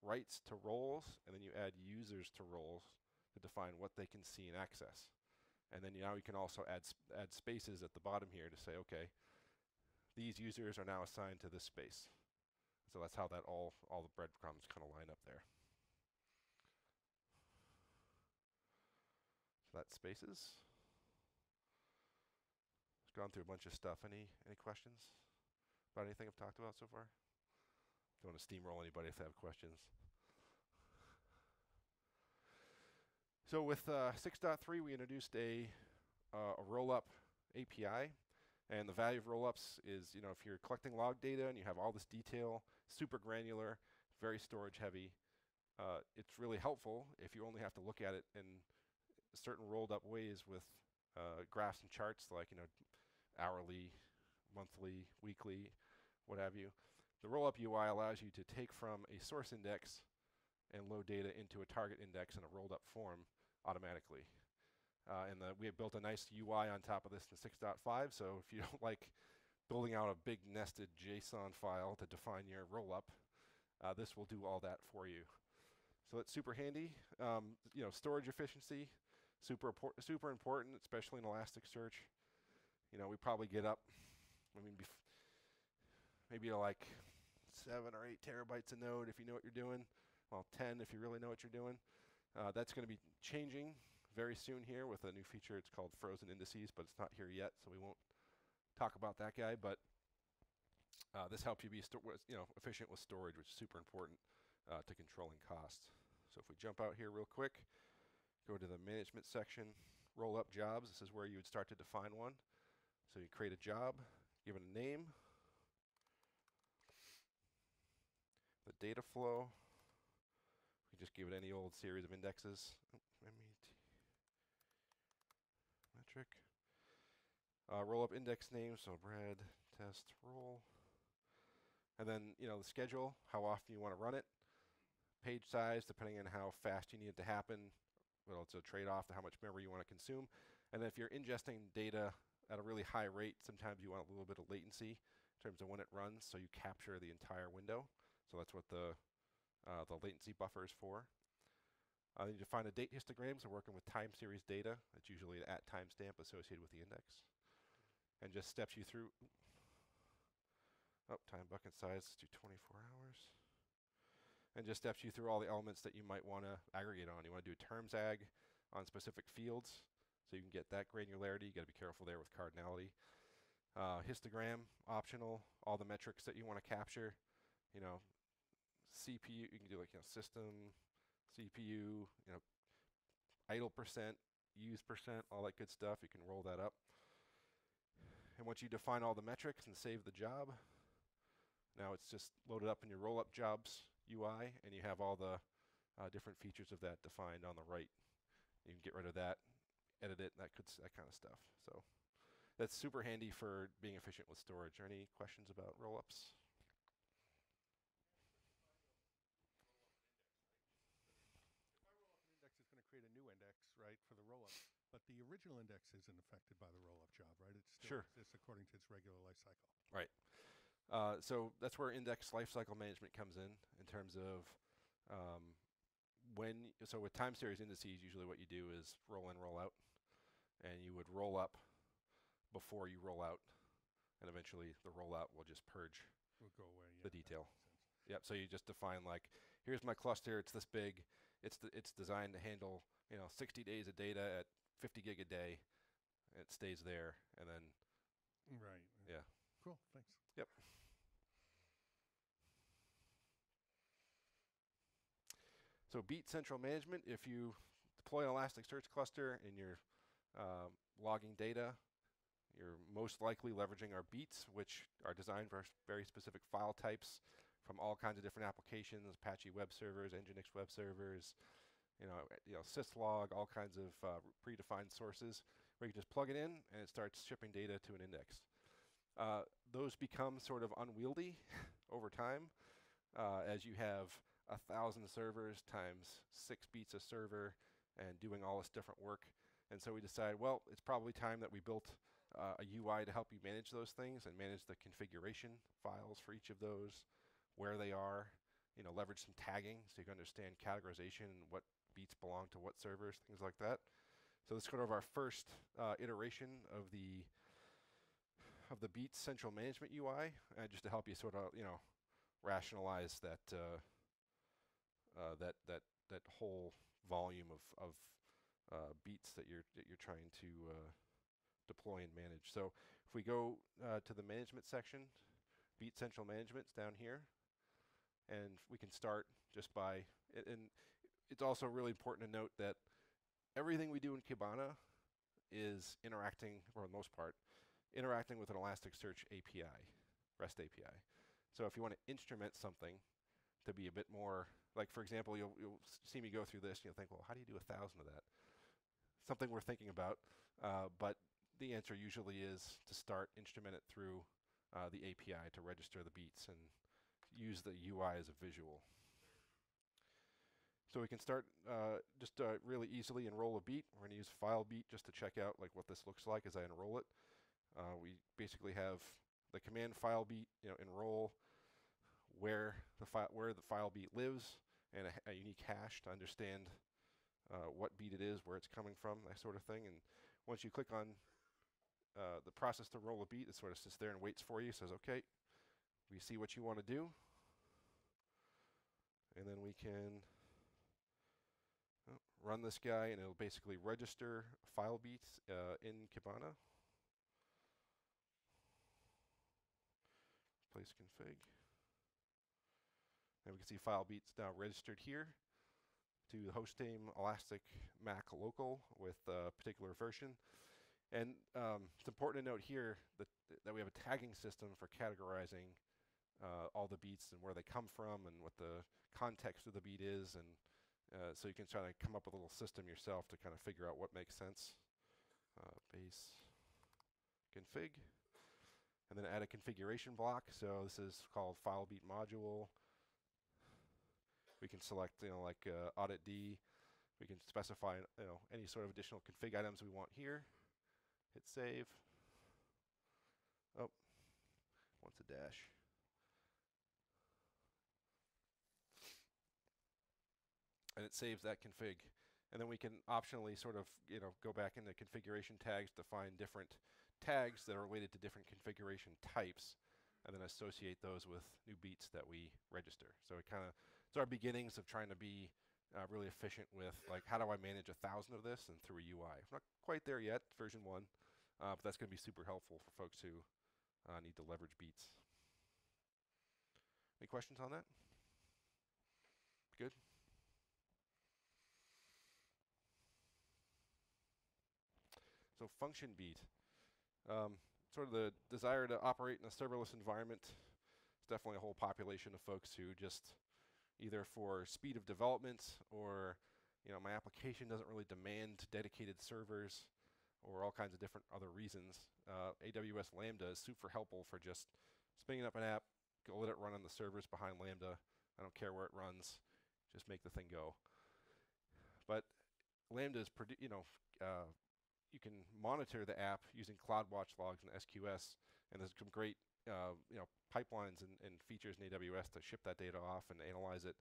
rights to roles, and then you add users to roles to define what they can see and access. And then you now you can also add, sp add spaces at the bottom here to say, okay, these users are now assigned to this space. So that's how that all, all the breadcrumbs kind of line up there. So that's spaces. It's gone through a bunch of stuff. Any, any questions about anything I've talked about so far? Don't want to steamroll anybody if they have questions. So with uh, six point three, we introduced a, uh, a roll-up A P I. And the value of rollups is, you know, if you're collecting log data and you have all this detail, super granular, very storage heavy, uh, it's really helpful if you only have to look at it in certain rolled up ways with uh, graphs and charts, like, you know, hourly, monthly, weekly, what have you. The rollup U I allows you to take from a source index and load data into a target index in a rolled up form automatically. Uh, and the, we have built a nice U I on top of this in six point five, so if you don't like building out a big nested JSON file to define your rollup, uh, this will do all that for you. So it's super handy. Um, you know, storage efficiency, super, super important, especially in Elasticsearch. You know, we probably get up, I mean, bef maybe like seven or eight terabytes a node if you know what you're doing. Well, ten if you really know what you're doing. Uh, that's going to be changing very soon here with a new feature. It's called frozen indices, but it's not here yet, so we won't talk about that guy. But uh, this helps you be you know, efficient with storage, which is super important uh, to controlling costs. So if we jump out here real quick, go to the management section, roll up jobs. This is where you would start to define one. So you create a job, give it a name, data flow. We just give it any old series of indexes. M E T metric. Uh, roll up index name, so Brad, test, roll. And then, you know, the schedule, how often you want to run it. Page size, depending on how fast you need it to happen. Well, it's a trade-off to how much memory you want to consume. And if you're ingesting data at a really high rate, sometimes you want a little bit of latency in terms of when it runs, so you capture the entire window. So that's what the, uh, the latency buffer is for. Uh, then you define a date histogram, so working with time series data. It's usually an at timestamp associated with the index. And just steps you through. Oh, time bucket size, let's do twenty-four hours. And just steps you through all the elements that you might want to aggregate on. You want to do a terms ag on specific fields, so you can get that granularity. You got to be careful there with cardinality. Uh, histogram, optional. All the metrics that you want to capture. You know, C P U. You can do like you know system, C P U. You know, idle percent, use percent, all that good stuff. You can roll that up. And once you define all the metrics and save the job, now it's just loaded up in your roll-up jobs U I, and you have all the uh, different features of that defined on the right. You can get rid of that, edit it, that could s that kind of stuff. So that's super handy for being efficient with storage. Are any questions about roll-ups? If I roll up an index, it's going to create a new index, right, for the roll-up. But the original index isn't affected by the roll-up job, right? It still sure. exists according to its regular life cycle. Right. Uh, so that's where index lifecycle management comes in, in terms of um, when, so with time series indices, usually what you do is roll in, roll out, and you would roll up before you roll out, and eventually the rollout will just purge we'll go away, yeah, the detail. Yep, so you just define like, here's my cluster, it's this big, it's, th it's designed to handle, you know, sixty days of data at fifty gig a day, it stays there, and then, right. yeah. Cool, thanks. Yep. So Beat Central Management, if you deploy an Elasticsearch cluster and you're uh, logging data, you're most likely leveraging our Beats, which are designed for very specific file types from all kinds of different applications, Apache web servers, Nginx web servers, you know, you know syslog, all kinds of uh, predefined sources, where you just plug it in and it starts shipping data to an index. Uh, those become sort of unwieldy over time uh, as you have a thousand servers times six beats a server and doing all this different work. And so we decide, well, it's probably time that we built uh, a U I to help you manage those things and manage the configuration files for each of those, where they are, you know, leverage some tagging so you can understand categorization and what beats belong to what servers, things like that. So this is sort of our first uh, iteration of the of the Beats Central Management U I, uh, just to help you sort of, you know, rationalize that uh, uh, that that that whole volume of of uh, beats that you're that you're trying to uh, deploy and manage. So if we go uh, to the management section, Beat Central Management's down here, and we can start just by. It, and it's also really important to note that everything we do in Kibana is interacting, for the most part, interacting with an Elasticsearch A P I, REST A P I. So if you want to instrument something to be a bit more, like for example, you'll, you'll see me go through this and you'll think, well, how do you do a thousand of that? Something we're thinking about, uh, but the answer usually is to start, instrument it through uh, the A P I to register the beats and use the U I as a visual. So we can start uh, just uh, really easily enroll a beat. We're going to use FileBeat just to check out like what this looks like as I enroll it. Uh, we basically have the command file beat, you know, enroll where the file where the file beat lives, and a, a unique hash to understand uh, what beat it is, where it's coming from, that sort of thing. And once you click on uh, the process to roll a beat, it sort of sits there and waits for you. Says, "Okay, we see what you want to do," and then we can uh, run this guy, and it'll basically register file beats uh, in Kibana. Place config. And we can see file beats now registered here to the host name Elastic Mac Local with a particular version. And um, it's important to note here that, th that we have a tagging system for categorizing uh, all the beats and where they come from and what the context of the beat is. And uh, so you can try to come up with a little system yourself to kind of figure out what makes sense. Uh, base config. And then add a configuration block. So this is called FileBeat module. We can select, you know, like uh, audit D. We can specify, you know, any sort of additional config items we want here. Hit save. Oh, wants a dash. And it saves that config. And then we can optionally sort of, you know, go back into configuration tags to find different tags that are related to different configuration types, and then associate those with new beats that we register. So it kind of, it's our beginnings of trying to be uh, really efficient with, like, how do I manage a thousand of this and through a U I? I'm not quite there yet, version one, uh, but that's going to be super helpful for folks who uh, need to leverage beats. Any questions on that? Good. So FunctionBeat, um, sort of the desire to operate in a serverless environment. It's definitely a whole population of folks who just, either for speed of development, or, you know, my application doesn't really demand dedicated servers, or all kinds of different other reasons. Uh, A W S Lambda is super helpful for just spinning up an app, go let it run on the servers behind Lambda. I don't care where it runs, just make the thing go. But Lambda is, you know, uh, you can monitor the app using CloudWatch logs and S Q S, and there's some great uh, you know, pipelines and, and features in A W S to ship that data off and analyze it,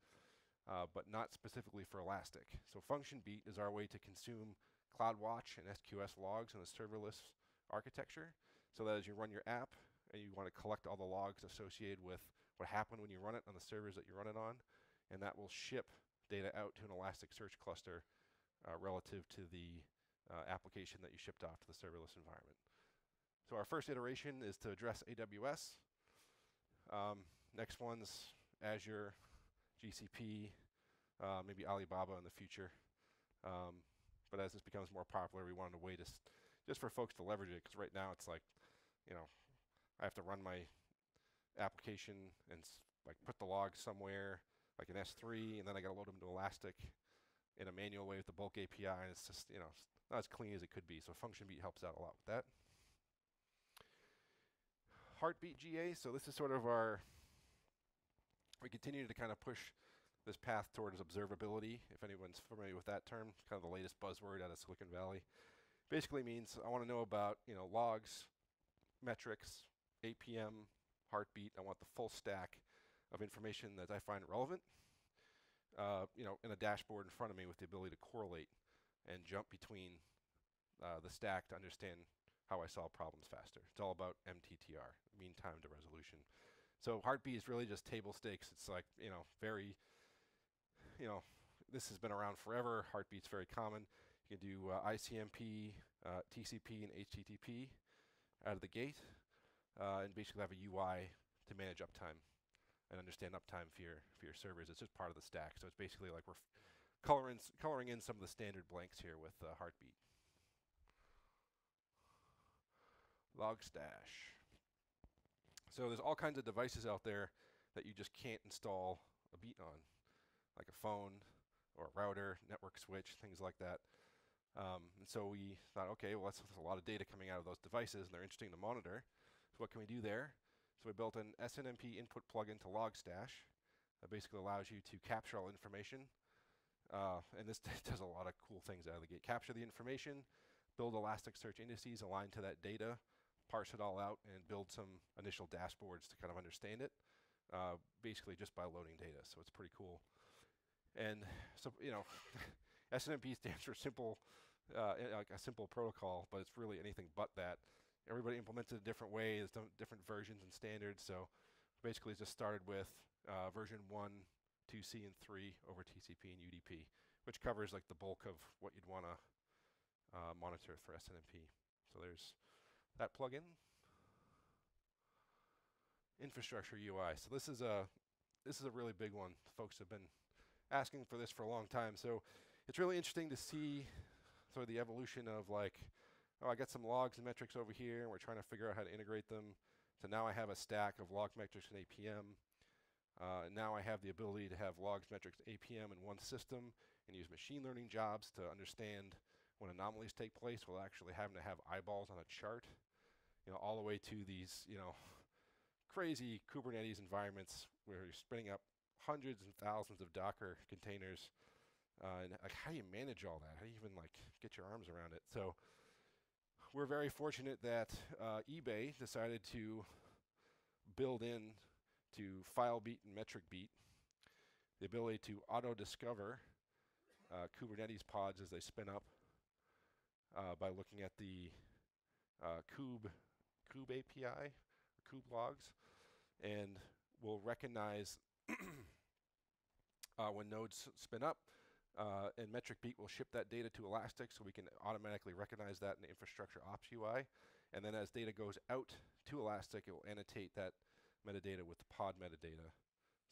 uh, but not specifically for Elastic. So FunctionBeat is our way to consume CloudWatch and S Q S logs in a serverless architecture, so that as you run your app and you want to collect all the logs associated with what happened when you run it on the servers that you run it on, and that will ship data out to an Elasticsearch cluster uh, relative to the Uh, application that you shipped off to the serverless environment. So our first iteration is to address A W S. Um, next one's Azure, G C P, uh, maybe Alibaba in the future. Um, but as this becomes more popular, we wanted a way to just for folks to leverage it, because right now it's like, you know, I have to run my application and like put the logs somewhere, like an S three, and then I got to load them to Elastic in a manual way with the bulk A P I, and it's just, you know, not as clean as it could be. So FunctionBeat helps out a lot with that. HeartBeat G A, so this is sort of our, we continue to kind of push this path towards observability, if anyone's familiar with that term, kind of the latest buzzword out of Silicon Valley. Basically means I want to know about, you know, logs, metrics, A P M, HeartBeat. I want the full stack of information that I find relevant, Uh, you know, in a dashboard in front of me with the ability to correlate and jump between uh, the stack to understand how I solve problems faster. It's all about M T T R, mean time to resolution. So HeartBeat is really just table stakes. It's like, you know, very, you know, this has been around forever. HeartBeat's very common. You can do uh, I C M P, uh, T C P, and H T T P out of the gate, uh, and basically have a U I to manage uptime and understand uptime for your, for your servers. It's just part of the stack. So it's basically like we're f coloring, coloring in some of the standard blanks here with uh, HeartBeat. Logstash. So there's all kinds of devices out there that you just can't install a beat on, like a phone or a router, network switch, things like that. Um, and so we thought, okay, well, that's, that's a lot of data coming out of those devices, and they're interesting to monitor. So what can we do there? So we built an S N M P input plugin to Logstash that basically allows you to capture all information. Uh, and this does a lot of cool things out of the gate. Capture the information, build Elasticsearch indices aligned to that data, parse it all out, and build some initial dashboards to kind of understand it, uh, basically just by loading data. So it's pretty cool. And so, you know, S N M P stands for simple, uh, like a simple protocol, but it's really anything but that. Everybody implements it a different way. There's different versions and standards. So basically just started with uh, version one, two C, and three over T C P and U D P, which covers like the bulk of what you'd want to uh, monitor for S N M P. So there's that plugin. Infrastructure U I. So this is a, this is a really big one. Folks have been asking for this for a long time. So it's really interesting to see sort of the evolution of like, oh, I got some logs and metrics over here, and we're trying to figure out how to integrate them. So now I have a stack of logs, metrics, and A P M. Uh, now I have the ability to have logs, metrics, A P M in one system and use machine learning jobs to understand when anomalies take place while actually having to have eyeballs on a chart, you know, all the way to these, you know, crazy Kubernetes environments where you're spinning up hundreds and thousands of Docker containers. Uh, and like, how do you manage all that? How do you even like get your arms around it? So we're very fortunate that uh, eBay decided to build in to FileBeat and MetricBeat the ability to auto-discover uh, Kubernetes pods as they spin up uh, by looking at the uh, kube, kube A P I, kube logs, and will recognize uh, when nodes spin up. Uh, and MetricBeat will ship that data to Elastic so we can automatically recognize that in the infrastructure ops U I. And then as data goes out to Elastic, it will annotate that metadata with the pod metadata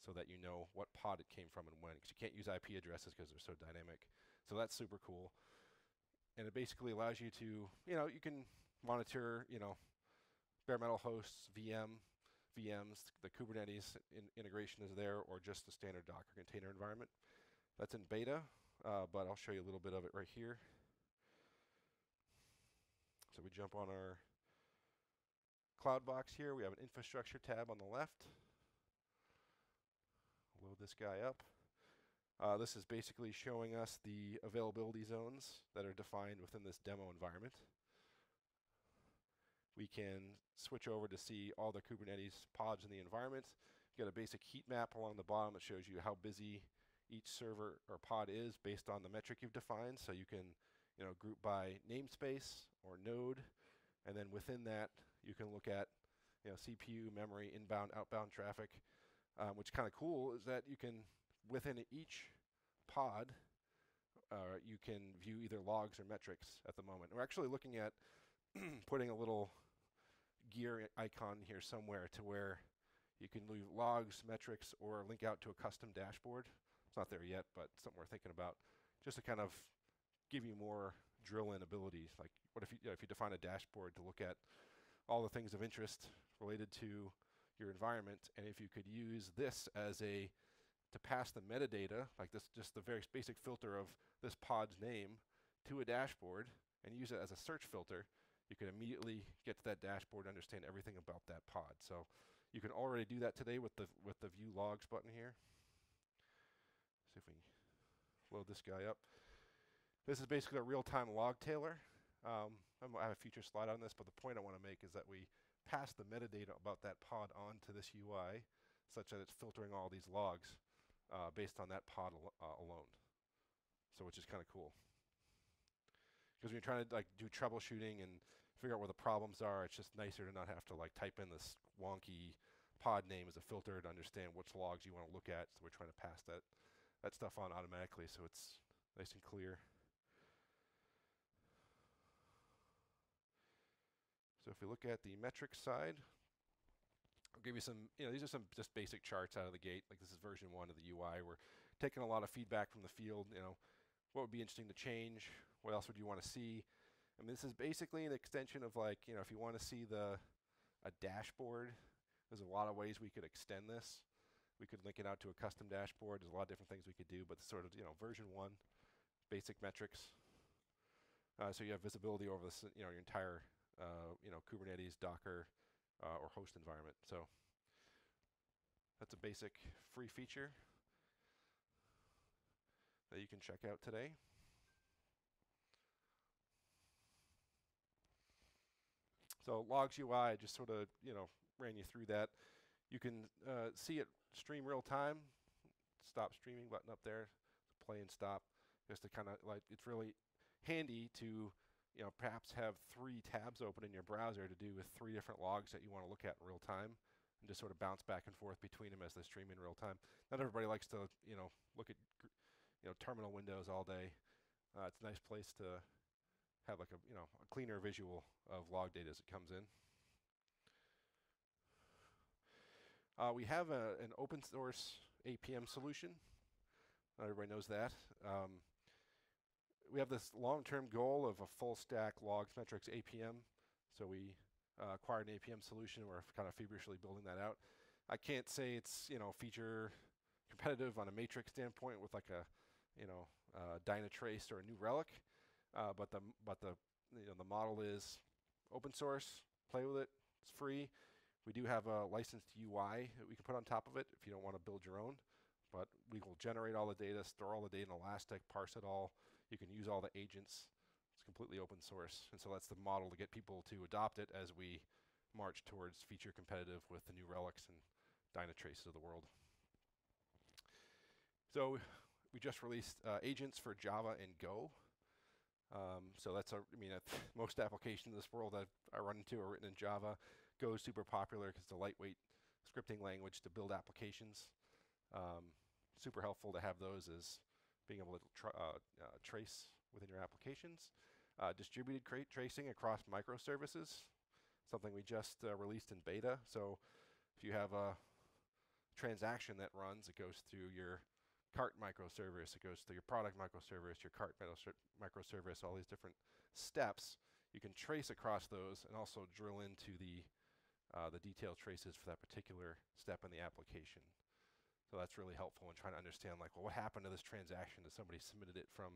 so that you know what pod it came from and when, because you can't use I P addresses because they're so dynamic. So that's super cool. And it basically allows you to, you know, you can monitor, you know, bare metal hosts, V M, V Ms, the Kubernetes in integration is there, or just the standard Docker container environment. That's in beta, uh, but I'll show you a little bit of it right here. So we jump on our cloud box here. We have an infrastructure tab on the left. Load this guy up. Uh, this is basically showing us the availability zones that are defined within this demo environment. We can switch over to see all the Kubernetes pods in the environment. You've got a basic heat map along the bottom that shows you how busy each server or pod is based on the metric you've defined. So you can, you know, group by namespace or node. And then within that, you can look at, you know, C P U, memory, inbound, outbound traffic. Um, which kind of cool is that you can, within each pod, uh, you can view either logs or metrics at the moment. We're actually looking at putting a little gear icon here somewhere to where you can leave logs, metrics, or link out to a custom dashboard. It's not there yet, but something we're thinking about, just to kind of give you more drill-in abilities. Like, what if you, you know, if you define a dashboard to look at all the things of interest related to your environment, and if you could use this as a to pass the metadata, like this, just the very basic filter of this pod's name to a dashboard, and use it as a search filter, you can immediately get to that dashboard and understand everything about that pod. So you can already do that today with the with the View Logs button here. See if we load this guy up. This is basically a real-time log tailer. Um, I have a future slide on this, but the point I want to make is that we pass the metadata about that pod onto this U I, such that it's filtering all these logs uh, based on that pod al uh, alone. So, which is kind of cool, because when you're trying to like do troubleshooting and figure out where the problems are, it's just nicer to not have to like type in this wonky pod name as a filter to understand which logs you want to look at. So we're trying to pass that. that stuff on automatically, so it's nice and clear. So if we look at the metrics side, I'll give you some, you know, these are some just basic charts out of the gate. Like, this is version one of the U I. We're taking a lot of feedback from the field, you know, what would be interesting to change? What else would you want to see? I mean, this is basically an extension of like, you know, if you want to see the a dashboard, there's a lot of ways we could extend this. We could link it out to a custom dashboard. There's a lot of different things we could do, but sort of, you know, version one, basic metrics. Uh, so you have visibility over this, you know, your entire, uh, you know, Kubernetes, Docker, uh, or host environment. So that's a basic free feature that you can check out today. So Logs U I, just sort of, you know, ran you through that. You can uh, see it stream real time. Stop streaming button up there, play and stop. Just to kind of like, it's really handy to, you know, perhaps have three tabs open in your browser to do with three different logs that you want to look at in real time, and just sort of bounce back and forth between them as they stream in real time. Not everybody likes to, you know, look at, you know, terminal windows all day. Uh, it's a nice place to have like a, you know, a cleaner visual of log data as it comes in. Uh, we have a, an open source A P M solution. Not everybody knows that. Um, we have this long-term goal of a full stack logs, metrics, A P M. So we uh, acquired an A P M solution. We're kind of feverishly building that out. I can't say it's, you know, feature competitive on a matrix standpoint with like a, you know, uh, Dynatrace or a New Relic, uh, but the but the you know the model is open source. Play with it. It's free. We do have a licensed U I that we can put on top of it if you don't want to build your own. But we will generate all the data, store all the data in Elastic, parse it all. You can use all the agents. It's completely open source. And so that's the model to get people to adopt it as we march towards feature competitive with the New Relics and Dynatraces of the world. So we just released uh, agents for Java and Go. Um, so that's, a, I mean, most applications in this world that I run into are written in Java. Go is super popular because it's a lightweight scripting language to build applications. Um, super helpful to have those as being able to tra uh, uh, trace within your applications. Uh, distributed crate tracing across microservices, something we just uh, released in beta. So if you have a transaction that runs, it goes through your cart microservice, it goes through your product microservice, your cart microservice, all these different steps. You can trace across those and also drill into the, uh, the detailed traces for that particular step in the application. So that's really helpful in trying to understand, like, well, what happened to this transaction? Did somebody submitted it from,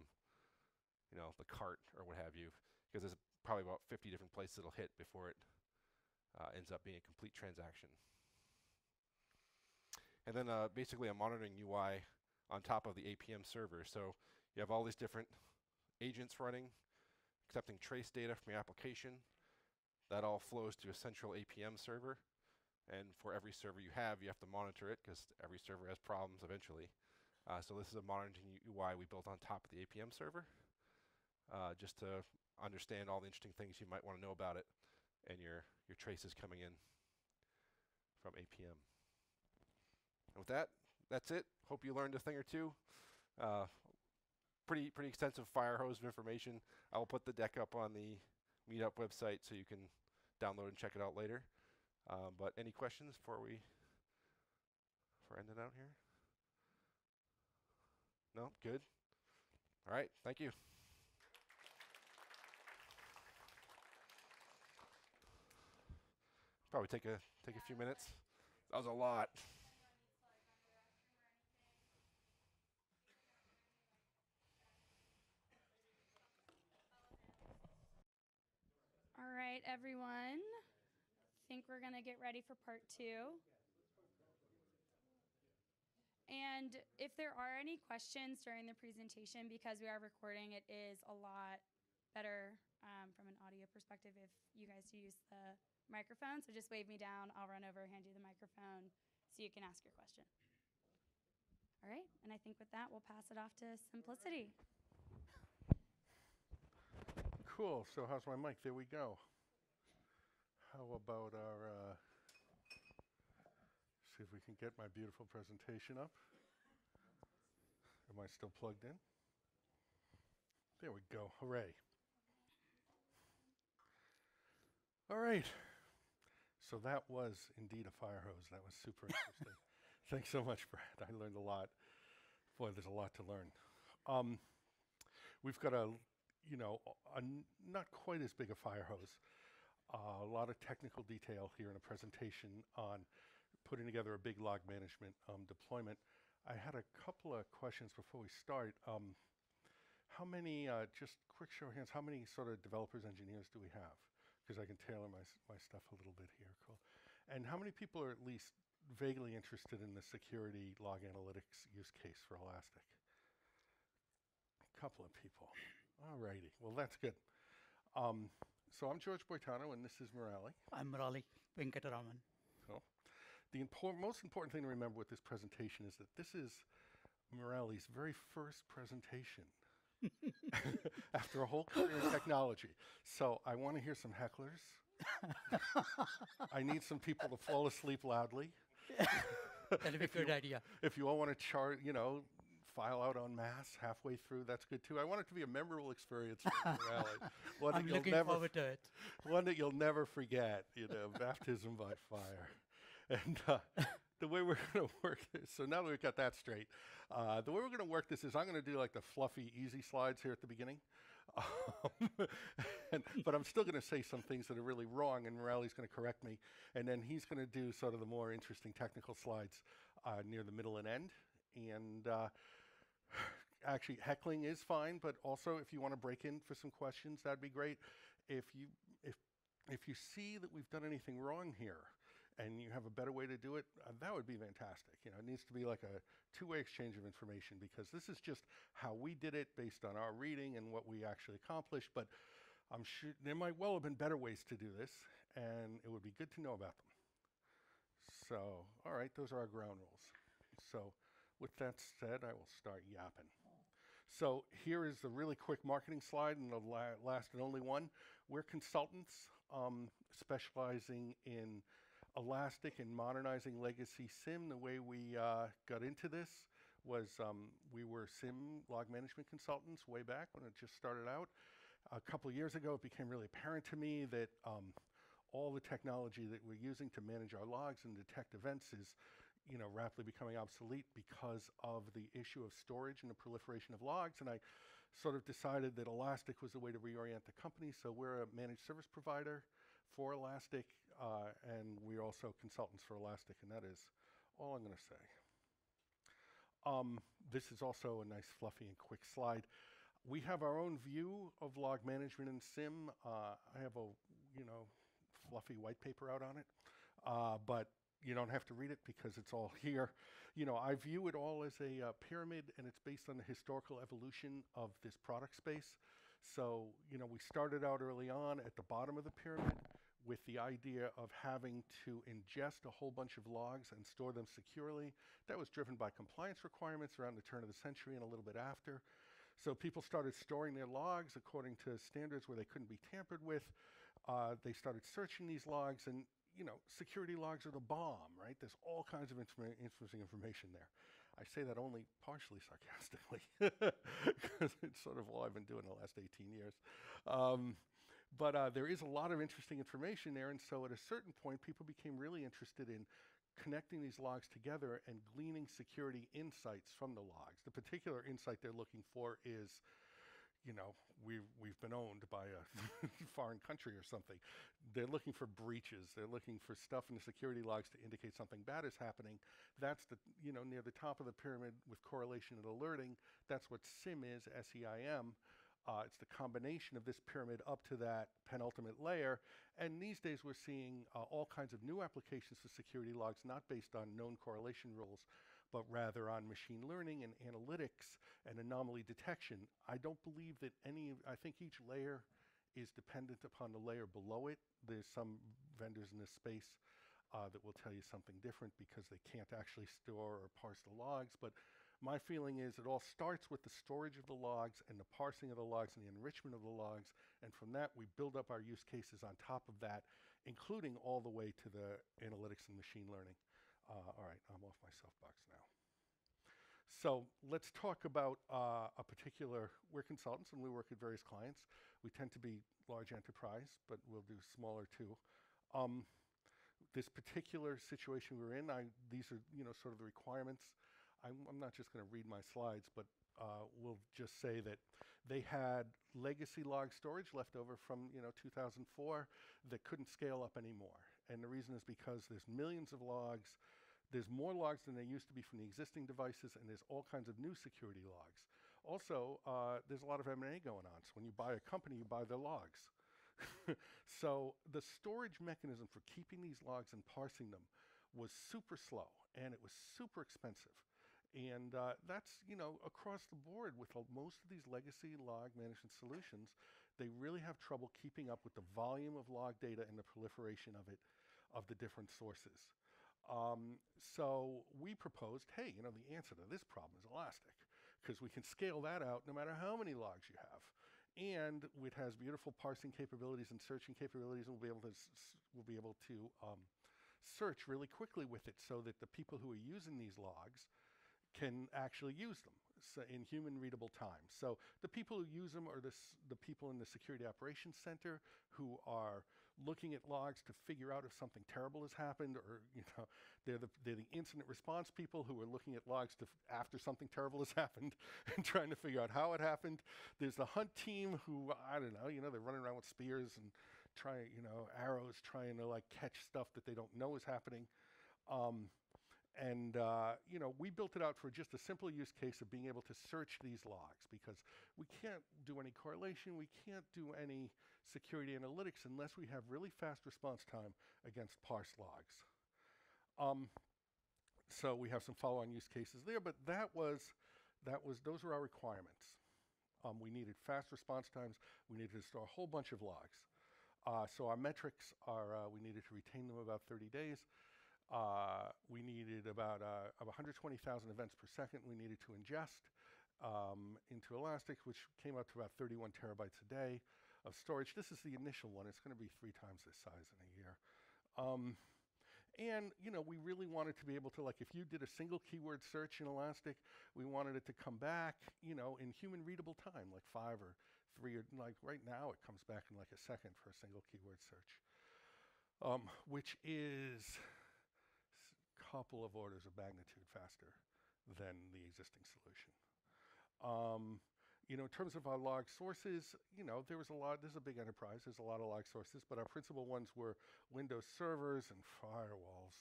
you know, the cart or what have you? Because there's probably about fifty different places it'll hit before it uh, ends up being a complete transaction. And then uh, basically a monitoring U I on top of the A P M server. So you have all these different agents running, accepting trace data from your application. That all flows to a central A P M server. And for every server you have, you have to monitor it because every server has problems eventually. Uh, so this is a monitoring U I we built on top of the A P M server uh, just to understand all the interesting things you might want to know about it and your, your traces coming in from A P M. And with that, that's it. Hope you learned a thing or two. Uh, pretty, pretty extensive fire hose of information. I will put the deck up on the Meetup website so you can download and check it out later. Um, but any questions before we before ending out here? No? Good. All right. Thank you. Probably take a take a few minutes. That was a lot. All right, everyone. I think we're going to get ready for part two. And if there are any questions during the presentation, because we are recording, it is a lot better um, from an audio perspective if you guys use the microphone. So just wave me down. I'll run over, hand you the microphone so you can ask your question. All right. And I think with that, we'll pass it off to Simplicity. Cool. So how's my mic? There we go. How about our, uh, see if we can get my beautiful presentation up. Am I still plugged in? There we go, hooray. All right, so that was indeed a fire hose. That was super interesting. Thanks so much, Brad. I learned a lot. Boy, there's a lot to learn. Um, we've got a, you know, a n not quite as big a fire hose. Uh, a lot of technical detail here in a presentation on putting together a big log management um, deployment. I had a couple of questions before we start. Um, how many, uh, just quick show of hands, how many sort of developers, engineers do we have? Because I can tailor my, my stuff a little bit here. Cool. And how many people are at least vaguely interested in the security log analytics use case for Elastic? A couple of people. All righty. Well, that's good. Um, So I'm George Boitano, and this is Murali. I'm Murali Venkataraman. Cool. The impor most important thing to remember with this presentation is that this is Murali's very first presentation after a whole career in technology. So I want to hear some hecklers. I need some people to fall asleep loudly. That'd be a good idea. If you all want to chart, you know, file out en masse halfway through, that's good too. I want it to be a memorable experience for Murali. One I'm that looking never forward to it. One that you'll never forget, you know, baptism by fire. And uh, the way we're going to work this, so now that we've got that straight, uh, the way we're going to work this is I'm going to do like the fluffy, easy slides here at the beginning. Um, and, but I'm still going to say some things that are really wrong, and Murali's going to correct me. And then he's going to do sort of the more interesting technical slides uh, near the middle and end. And uh, actually, heckling is fine, but also if you want to break in for some questions, that'd be great. If you, if, if you see that we've done anything wrong here, and you have a better way to do it, uh, that would be fantastic. You know, it needs to be like a two-way exchange of information, because this is just how we did it based on our reading and what we actually accomplished. But I'm sure there might well have been better ways to do this, and it would be good to know about them. So, all right, those are our ground rules. So with that said, I will start yapping. So here is the really quick marketing slide, and the la last and only one. We're consultants um, specializing in Elastic and modernizing legacy SIEM. The way we uh, got into this was um, we were SIEM log management consultants way back when it just started out. A couple of years ago, it became really apparent to me that um, all the technology that we're using to manage our logs and detect events is, you know, rapidly becoming obsolete because of the issue of storage and the proliferation of logs. And I sort of decided that Elastic was the way to reorient the company. So we're a managed service provider for Elastic, uh, and we're also consultants for Elastic, and that is all I'm going to say. Um, this is also a nice, fluffy, and quick slide. We have our own view of log management in SIEM. Uh, I have a, you know, fluffy white paper out on it, uh, but you don't have to read it because it's all here. You know, I view it all as a uh, pyramid, and it's based on the historical evolution of this product space. So, you know, we started out early on at the bottom of the pyramid with the idea of having to ingest a whole bunch of logs and store them securely. That was driven by compliance requirements around the turn of the century and a little bit after. So people started storing their logs according to standards where they couldn't be tampered with. Uh, they started searching these logs, and you know, security logs are the bomb, right? There's all kinds of interesting information there. I say that only partially sarcastically, because it's sort of all I've been doing the last eighteen years. Um, but uh, there is a lot of interesting information there, and so at a certain point, people became really interested in connecting these logs together and gleaning security insights from the logs. The particular insight they're looking for is, you know, we've, we've been owned by a foreign country or something. They're looking for breaches. They're looking for stuff in the security logs to indicate something bad is happening. That's the, you know, near the top of the pyramid with correlation and alerting. That's what SIEM is, S E I M. Uh, it's the combination of this pyramid up to that penultimate layer. And these days we're seeing uh, all kinds of new applications for security logs, not based on known correlation rules, but rather on machine learning and analytics and anomaly detection. I don't believe that any, I think each layer is dependent upon the layer below it. There's some vendors in this space uh, that will tell you something different because they can't actually store or parse the logs, but my feeling is it all starts with the storage of the logs and the parsing of the logs and the enrichment of the logs, and from that we build up our use cases on top of that, including all the way to the analytics and machine learning. Uh, all right, I'm off my soapbox now. So let's talk about uh, a particular, we're consultants and we work at various clients. We tend to be large enterprise, but we'll do smaller too. Um, this particular situation we're in, I, these are, you know, sort of the requirements. I'm, I'm not just going to read my slides, but uh, we'll just say that they had legacy log storage left over from, you know, two thousand four that couldn't scale up anymore. And the reason is because there's millions of logs. There's more logs than there used to be from the existing devices, and there's all kinds of new security logs. Also, uh, there's a lot of M and A going on. So when you buy a company, you buy their logs. So the storage mechanism for keeping these logs and parsing them was super slow, and it was super expensive. And uh, that's, you know, across the board with uh, most of these legacy log management solutions. They really have trouble keeping up with the volume of log data and the proliferation of it, of the different sources. Um, so we proposed, hey, you know, the answer to this problem is Elastic, because we can scale that out no matter how many logs you have. And it has beautiful parsing capabilities and searching capabilities, and we'll be able to, s we'll be able to um, search really quickly with it so that the people who are using these logs can actually use them so in human readable time. So the people who use them are the, the people in the security operations center who are looking at logs to figure out if something terrible has happened, or you know, they're the, they're the incident response people who are looking at logs to f after something terrible has happened and trying to figure out how it happened. There's the hunt team who, I don't know, you know, they're running around with spears and trying, you know, arrows, trying to like catch stuff that they don't know is happening. Um, And uh, you know, we built it out for just a simple use case of being able to search these logs, because we can't do any correlation, we can't do any security analytics unless we have really fast response time against parsed logs. Um, so we have some follow-on use cases there, but that was, that was, those were our requirements. Um, we needed fast response times, we needed to store a whole bunch of logs. Uh, so our metrics are, uh, we needed to retain them about thirty days. Uh, we needed about uh, one hundred twenty thousand events per second we needed to ingest um, into Elastic, which came up to about thirty-one terabytes a day of storage. This is the initial one. It's going to be three times this size in a year. Um, and, you know, we really wanted to be able to, like, if you did a single keyword search in Elastic, we wanted it to come back, you know, in human readable time, like five or three, or like right now it comes back in like a second for a single keyword search, um, which is couple of orders of magnitude faster than the existing solution. Um, you know, in terms of our log sources, you know, there was a lot, this is a big enterprise, there's a lot of log sources, but our principal ones were Windows servers and firewalls.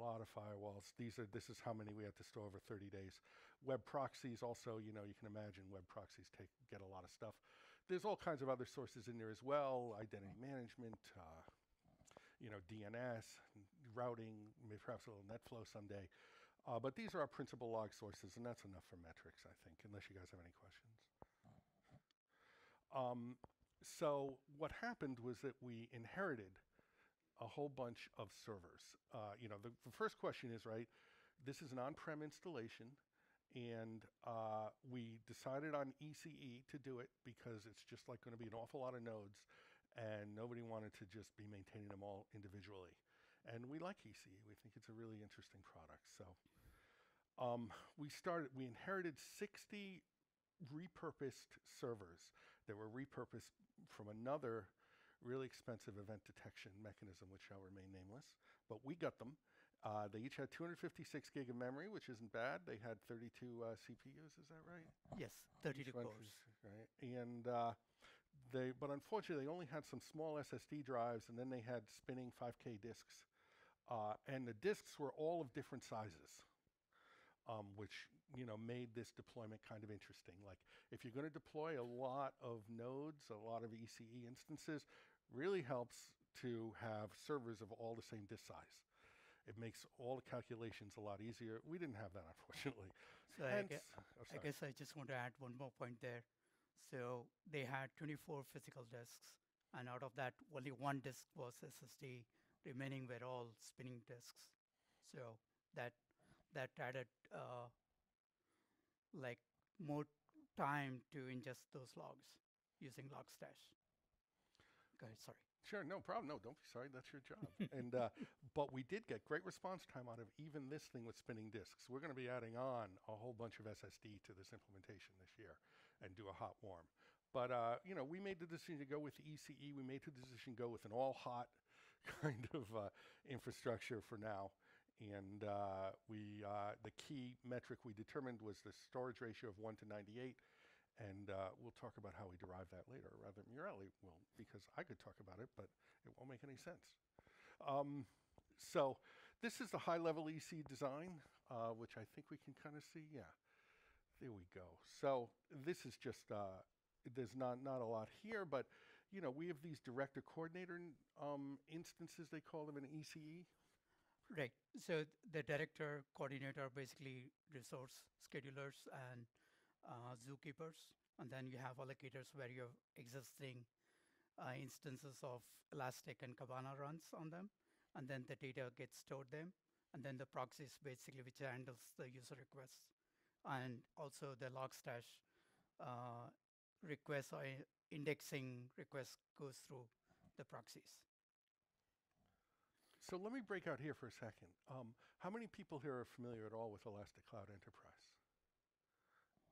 A lot of firewalls. These are, this is how many we had to store over thirty days. Web proxies also, you know, you can imagine web proxies take, get a lot of stuff. There's all kinds of other sources in there as well, identity management, uh, you know, D N S, routing, maybe perhaps a little NetFlow someday. Uh, but these are our principal log sources, and that's enough for metrics, I think, unless you guys have any questions. Um, so what happened was that we inherited a whole bunch of servers. Uh, you know, the, the first question is, right, this is an on-prem installation, and uh, we decided on E C E to do it because it's just like going to be an awful lot of nodes, and nobody wanted to just be maintaining them all individually. And we like E C E, we think it's a really interesting product. So um, we started, we inherited sixty repurposed servers that were repurposed from another really expensive event detection mechanism, which shall remain nameless, but we got them. Uh, they each had two hundred fifty-six gig of memory, which isn't bad. They had thirty-two uh, C P Us, is that right? Yes, thirty-two cores. Right, and uh, they, but unfortunately they only had some small S S D drives, and then they had spinning five K disks. Uh, and the disks were all of different sizes, um, which, you know, made this deployment kind of interesting. Like, if you're gonna deploy a lot of nodes, a lot of E C E instances, really helps to have servers of all the same disk size. It makes all the calculations a lot easier. We didn't have that, unfortunately. So Hence, I, guess, oh, I guess I just want to add one more point there. So they had twenty-four physical disks, and out of that, only one disk was S S D. Remaining were all spinning disks. So that that added uh, like more time to ingest those logs using Logstash. Go ahead, sorry. Sure, no problem. No, don't be sorry. That's your job. and uh, But we did get great response time out of even this thing with spinning disks. We're going to be adding on a whole bunch of S S D to this implementation this year and do a hot warm. But uh, you know, we made the decision to go with E C E. We made the decision to go with an all-hot kind of uh, infrastructure for now. And uh, we uh, the key metric we determined was the storage ratio of one to ninety-eight. And uh, we'll talk about how we derive that later, rather Murali will, because I could talk about it, but it won't make any sense. Um, so this is the high-level E C design, uh, which I think we can kind of see. Yeah, there we go. So this is just, uh, there's not, not a lot here, but you know, we have these director coordinator um, instances, they call them an E C E. Right, so the director coordinator are basically resource schedulers and Uh, zookeepers, and then you have allocators where you have existing uh, instances of Elastic and Kibana runs on them, and then the data gets stored them, and then the proxies basically which handles the user requests, and also the Logstash uh, requests or indexing requests goes through the proxies. So let me break out here for a second. Um, how many people here are familiar at all with Elastic Cloud Enterprise?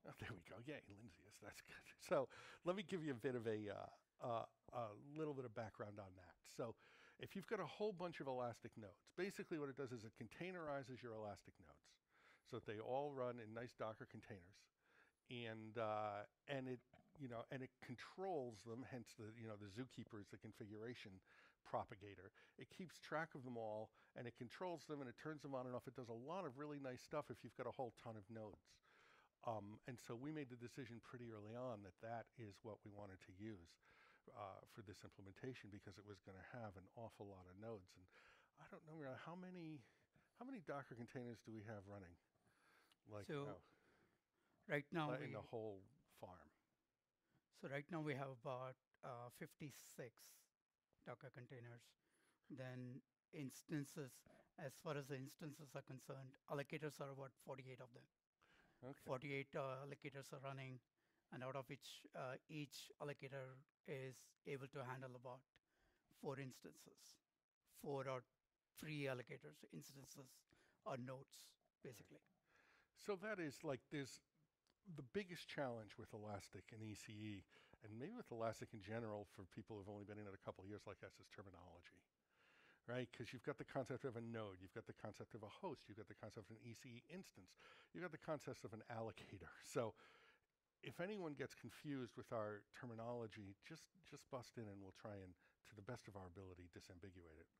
Oh, there we go. Yay, Lindsay, yes, that's good. So let me give you a bit of a, uh, uh, a little bit of background on that. So if you've got a whole bunch of Elastic nodes, basically what it does is it containerizes your Elastic nodes so that they all run in nice Docker containers. And uh, and it you know and it controls them, hence the you know the zookeeper is the configuration propagator. It keeps track of them all and it controls them and it turns them on and off. It does a lot of really nice stuff if you've got a whole ton of nodes. Um, and so we made the decision pretty early on that that is what we wanted to use uh, for this implementation, because it was going to have an awful lot of nodes. And I don't know how many how many Docker containers do we have running? Like so no. Right now, in we, the whole farm. So right now we have about uh, fifty-six Docker containers. Then instances, as far as the instances are concerned, allocators are about forty-eight of them. Okay. forty-eight uh, allocators are running, and out of which uh, each allocator is able to handle about four instances, four or three allocators, instances or nodes, basically. So that is like this. The biggest challenge with Elastic and E C E, and maybe with Elastic in general for people who've only been in it a couple of years like us, is terminology, right? Because you've got the concept of a node, you've got the concept of a host, you've got the concept of an E C E instance, you've got the concept of an allocator. So if anyone gets confused with our terminology, just, just bust in and we'll try and, to the best of our ability, disambiguate it.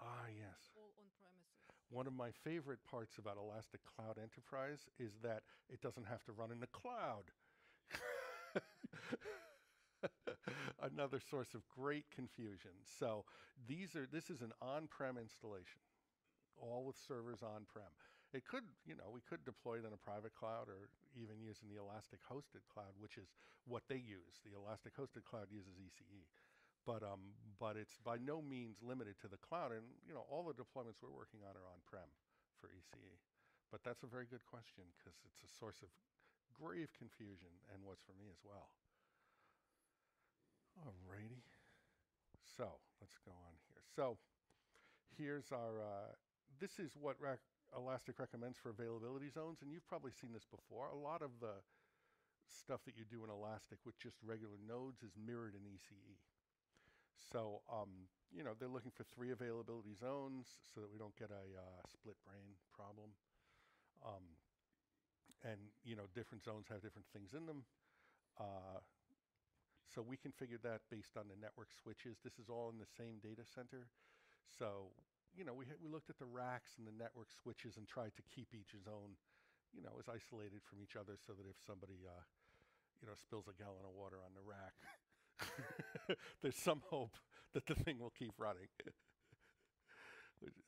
Ah, yes. All on premises. One of my favorite parts about Elastic Cloud Enterprise is that it doesn't have to run in the cloud. Another source of great confusion. So these are, this is an on-prem installation, all with servers on-prem. It could, you know, we could deploy it in a private cloud or even using the Elastic Hosted Cloud, which is what they use. The Elastic Hosted Cloud uses E C E. But, um, but it's by no means limited to the cloud, and you know all the deployments we're working on are on-prem for E C E. But that's a very good question, because it's a source of grave confusion, and was for me as well. Alrighty, so let's go on here. So here's our, uh, this is what rec Elastic recommends for availability zones, and you've probably seen this before. A lot of the stuff that you do in Elastic with just regular nodes is mirrored in E C E. So, um, you know, they're looking for three availability zones so that we don't get a uh, split brain problem. Um, and, you know, different zones have different things in them. Uh, so we configured that based on the network switches. This is all in the same data center. So, you know, we, we looked at the racks and the network switches and tried to keep each zone, you know, as isolated from each other so that if somebody, uh, you know, spills a gallon of water on the rack, there's some hope that the thing will keep running.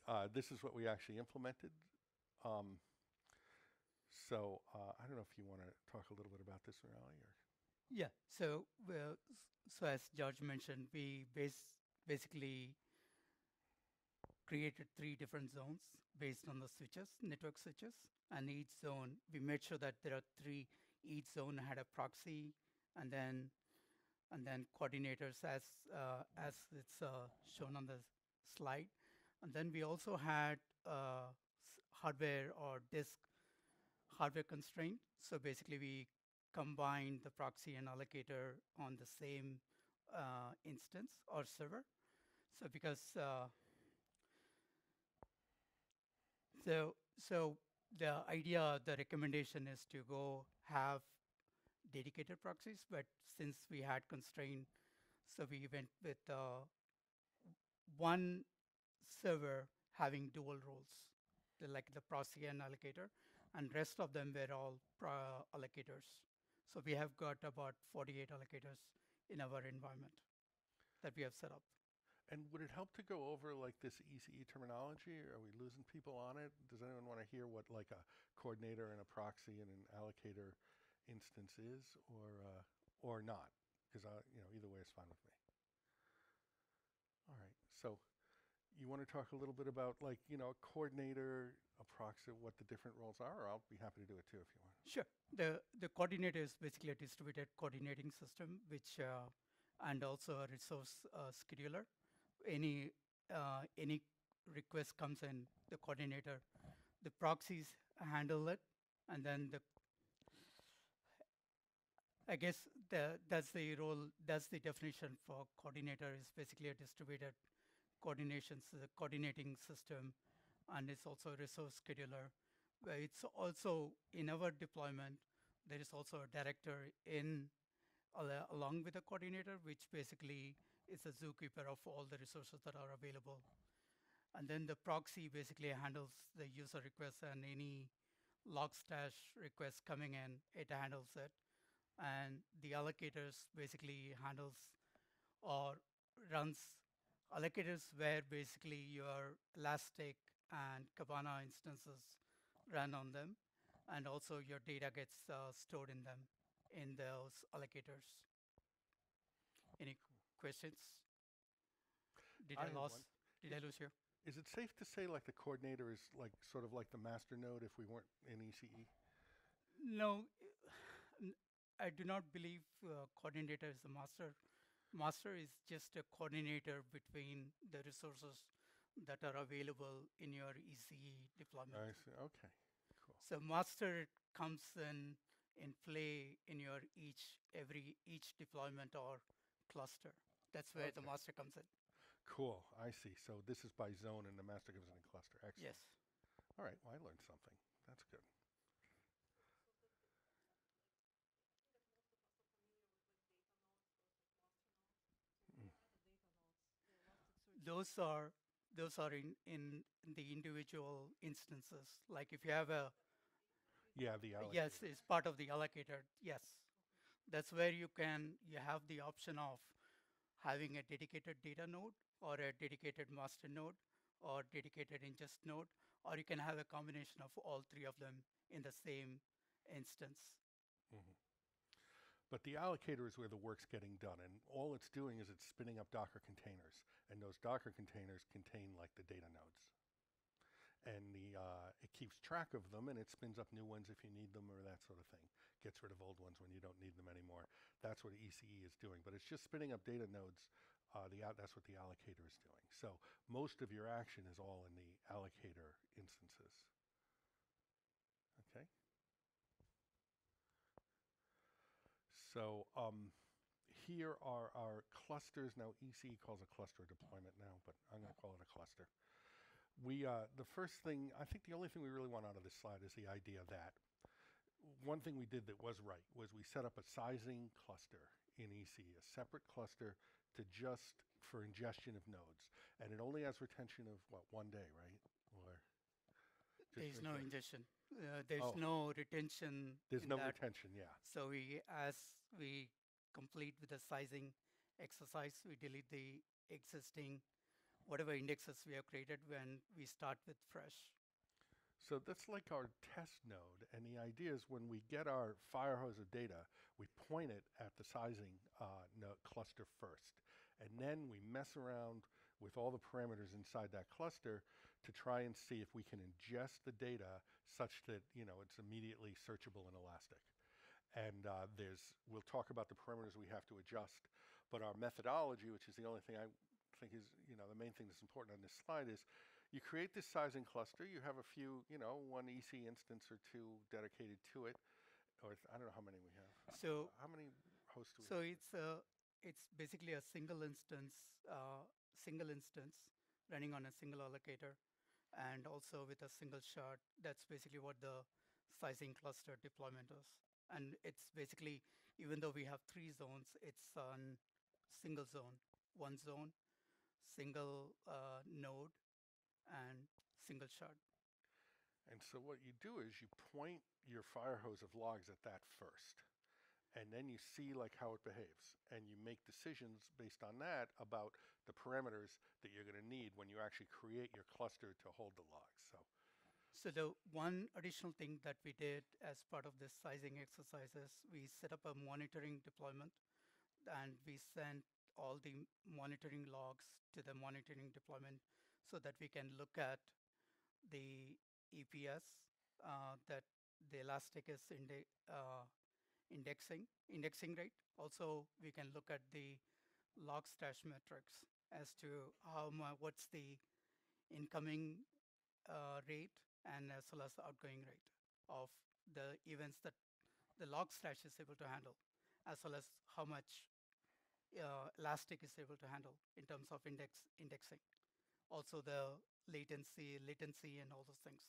uh, this is what we actually implemented. Um, so uh, I don't know if you want to talk a little bit about this, Murali, or yeah. So well, so as George mentioned, we base basically created three different zones based on the switches, network switches, and each zone we made sure that there are three. Each zone had a proxy, and then. and then coordinators as, uh, as it's uh, shown on the slide. And then we also had uh, hardware or disk hardware constraint. So basically we combined the proxy and allocator on the same uh, instance or server. So because, uh, so, so the idea, the recommendation is to go have dedicated proxies, but since we had constraint, so we went with uh, one server having dual roles, the, like the proxy and allocator, and rest of them were all pro allocators. So we have got about forty-eight allocators in our environment that we have set up. And would it help to go over like this E C E terminology? Or are we losing people on it? Does anyone want to hear what like a coordinator and a proxy and an allocator instance is, or uh, or not, because I, you know, either way is fine with me. All right, so you want to talk a little bit about like you know a coordinator, a proxy, what the different roles are? Or I'll be happy to do it too if you want. Sure. The the coordinator is basically a distributed coordinating system, which uh, and also a resource uh, scheduler. Any uh, any request comes in, the coordinator the proxies handle it, and then the I guess the, that's the role, that's the definition for coordinator, is basically a distributed coordination, uh, coordinating system, and it's also a resource scheduler. Where it's also, in our deployment, there is also a director in, al along with the coordinator, which basically is a zookeeper of all the resources that are available. And then the proxy basically handles the user requests and any Logstash requests coming in, it handles it. And the allocators basically handles or runs allocators where basically your Elastic and Kibana instances run on them, and also your data gets uh, stored in them, in those allocators. Any questions? Did I, I lost? Did is I lose you? Is it safe to say like the coordinator is like sort of like the master node if we weren't in E C E? No. I do not believe uh, coordinator is the master. Master is just a coordinator between the resources that are available in your E C E deployment. I see. Okay, cool. So master comes in in play in your each every each deployment or cluster. That's where okay. the master comes in. Cool. I see. So this is by zone, and the master comes in a cluster. Excellent. Yes. All right. Well, I learned something. That's good. Those are those are in, in the individual instances. Like if you have a yeah, the allocator. Yes, it's part of the allocator. Yes, that's where you can you have the option of having a dedicated data node or a dedicated master node or dedicated ingest node, or you can have a combination of all three of them in the same instance. Mm-hmm. But the allocator is where the work's getting done, and all it's doing is it's spinning up Docker containers, and those Docker containers contain like the data nodes, and the uh, it keeps track of them, and it spins up new ones if you need them or that sort of thing. Gets rid of old ones when you don't need them anymore. That's what E C E is doing, but it's just spinning up data nodes. Uh, the al that's what the allocator is doing. So most of your action is all in the allocator instances. Okay. So um, here are our clusters. Now E C E calls a cluster a deployment now, but I'm going to call it a cluster. We uh, the first thing, I think the only thing we really want out of this slide is the idea that one thing we did that was right was we set up a sizing cluster in E C E, a separate cluster to just for ingestion of nodes. And it only has retention of what, one day, right? Or there's no ingestion. Uh, there's oh. no retention. There's no that. retention, yeah. So we, as we complete with the sizing exercise, we delete the existing, whatever indexes we have created when we start with fresh. So that's like our test node. And the idea is when we get our firehose of data, we point it at the sizing uh, no cluster first. And then we mess around with all the parameters inside that cluster to try and see if we can ingest the data such that, you know, it's immediately searchable in Elastic. And uh, there's, we'll talk about the parameters we have to adjust, but our methodology, which is the only thing I think is, you know, the main thing that's important on this slide is you create this sizing cluster, you have a few, you know, one E C instance or two dedicated to it, or I don't know how many we have. So how many hosts do we so have? So it's a, it's basically a single instance, uh, single instance running on a single allocator, and also with a single shard. That's basically what the sizing cluster deployment is. And it's basically, even though we have three zones, it's on single zone, one zone, single uh, node, and single shard. And so what you do is you point your firehose of logs at that first. And then you see like how it behaves, and you make decisions based on that about the parameters that you're going to need when you actually create your cluster to hold the logs. So, so the one additional thing that we did as part of this sizing exercise is we set up a monitoring deployment, and we sent all the monitoring logs to the monitoring deployment so that we can look at the E P S uh, that the Elastic is in the uh, indexing, indexing rate. Also, we can look at the Logstash metrics as to how much, what's the incoming uh, rate and as well as the outgoing rate of the events that the Logstash is able to handle, as well as how much uh, Elastic is able to handle in terms of index indexing. Also the latency, latency and all those things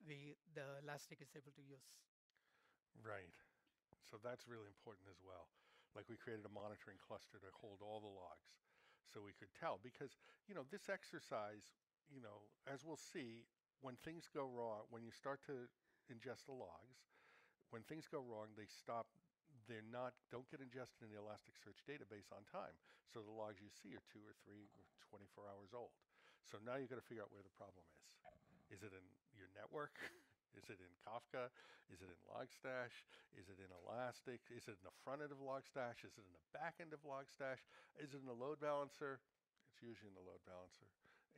we, the Elastic is able to use. Right. So that's really important as well. Like we created a monitoring cluster to hold all the logs so we could tell, because, you know, this exercise, you know, as we'll see, when things go wrong, when you start to ingest the logs, when things go wrong, they stop, they're not, don't get ingested in the Elasticsearch database on time. So the logs you see are two or three or twenty-four hours old. So now you've got to figure out where the problem is. Is it in your network? Is it in Kafka? Is it in Logstash? Is it in Elastic? Is it in the front end of Logstash? Is it in the back end of Logstash? Is it in the load balancer? It's usually in the load balancer.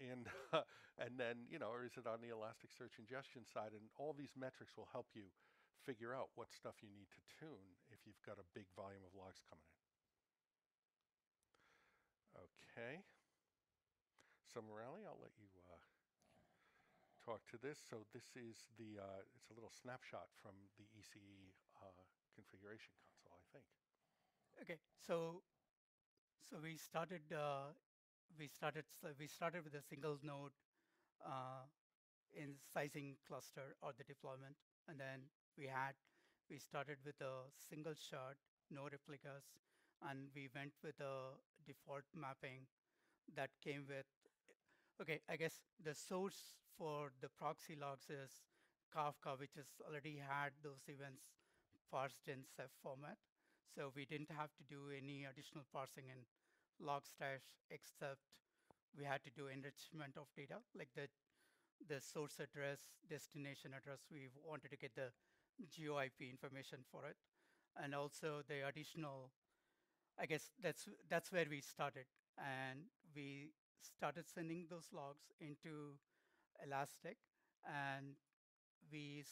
And, uh, and then, you know, or is it on the Elasticsearch ingestion side? And all these metrics will help you figure out what stuff you need to tune if you've got a big volume of logs coming in. Okay. So Murali, I'll let you uh, talk to this. So this is the, uh, it's a little snapshot from the E C E uh, configuration console, I think. Okay, so so we started, uh, we started, so we started with a single node uh, in sizing cluster or the deployment, and then we had, we started with a single shard, no replicas, and we went with a default mapping that came with, okay, I guess the source for the proxy logs is Kafka, which has already had those events parsed in Ceph format. So we didn't have to do any additional parsing in Logstash, except we had to do enrichment of data, like the, the source address, destination address. We wanted to get the geo I P information for it. And also the additional, I guess that's, that's where we started. And we started sending those logs into Elastic, and we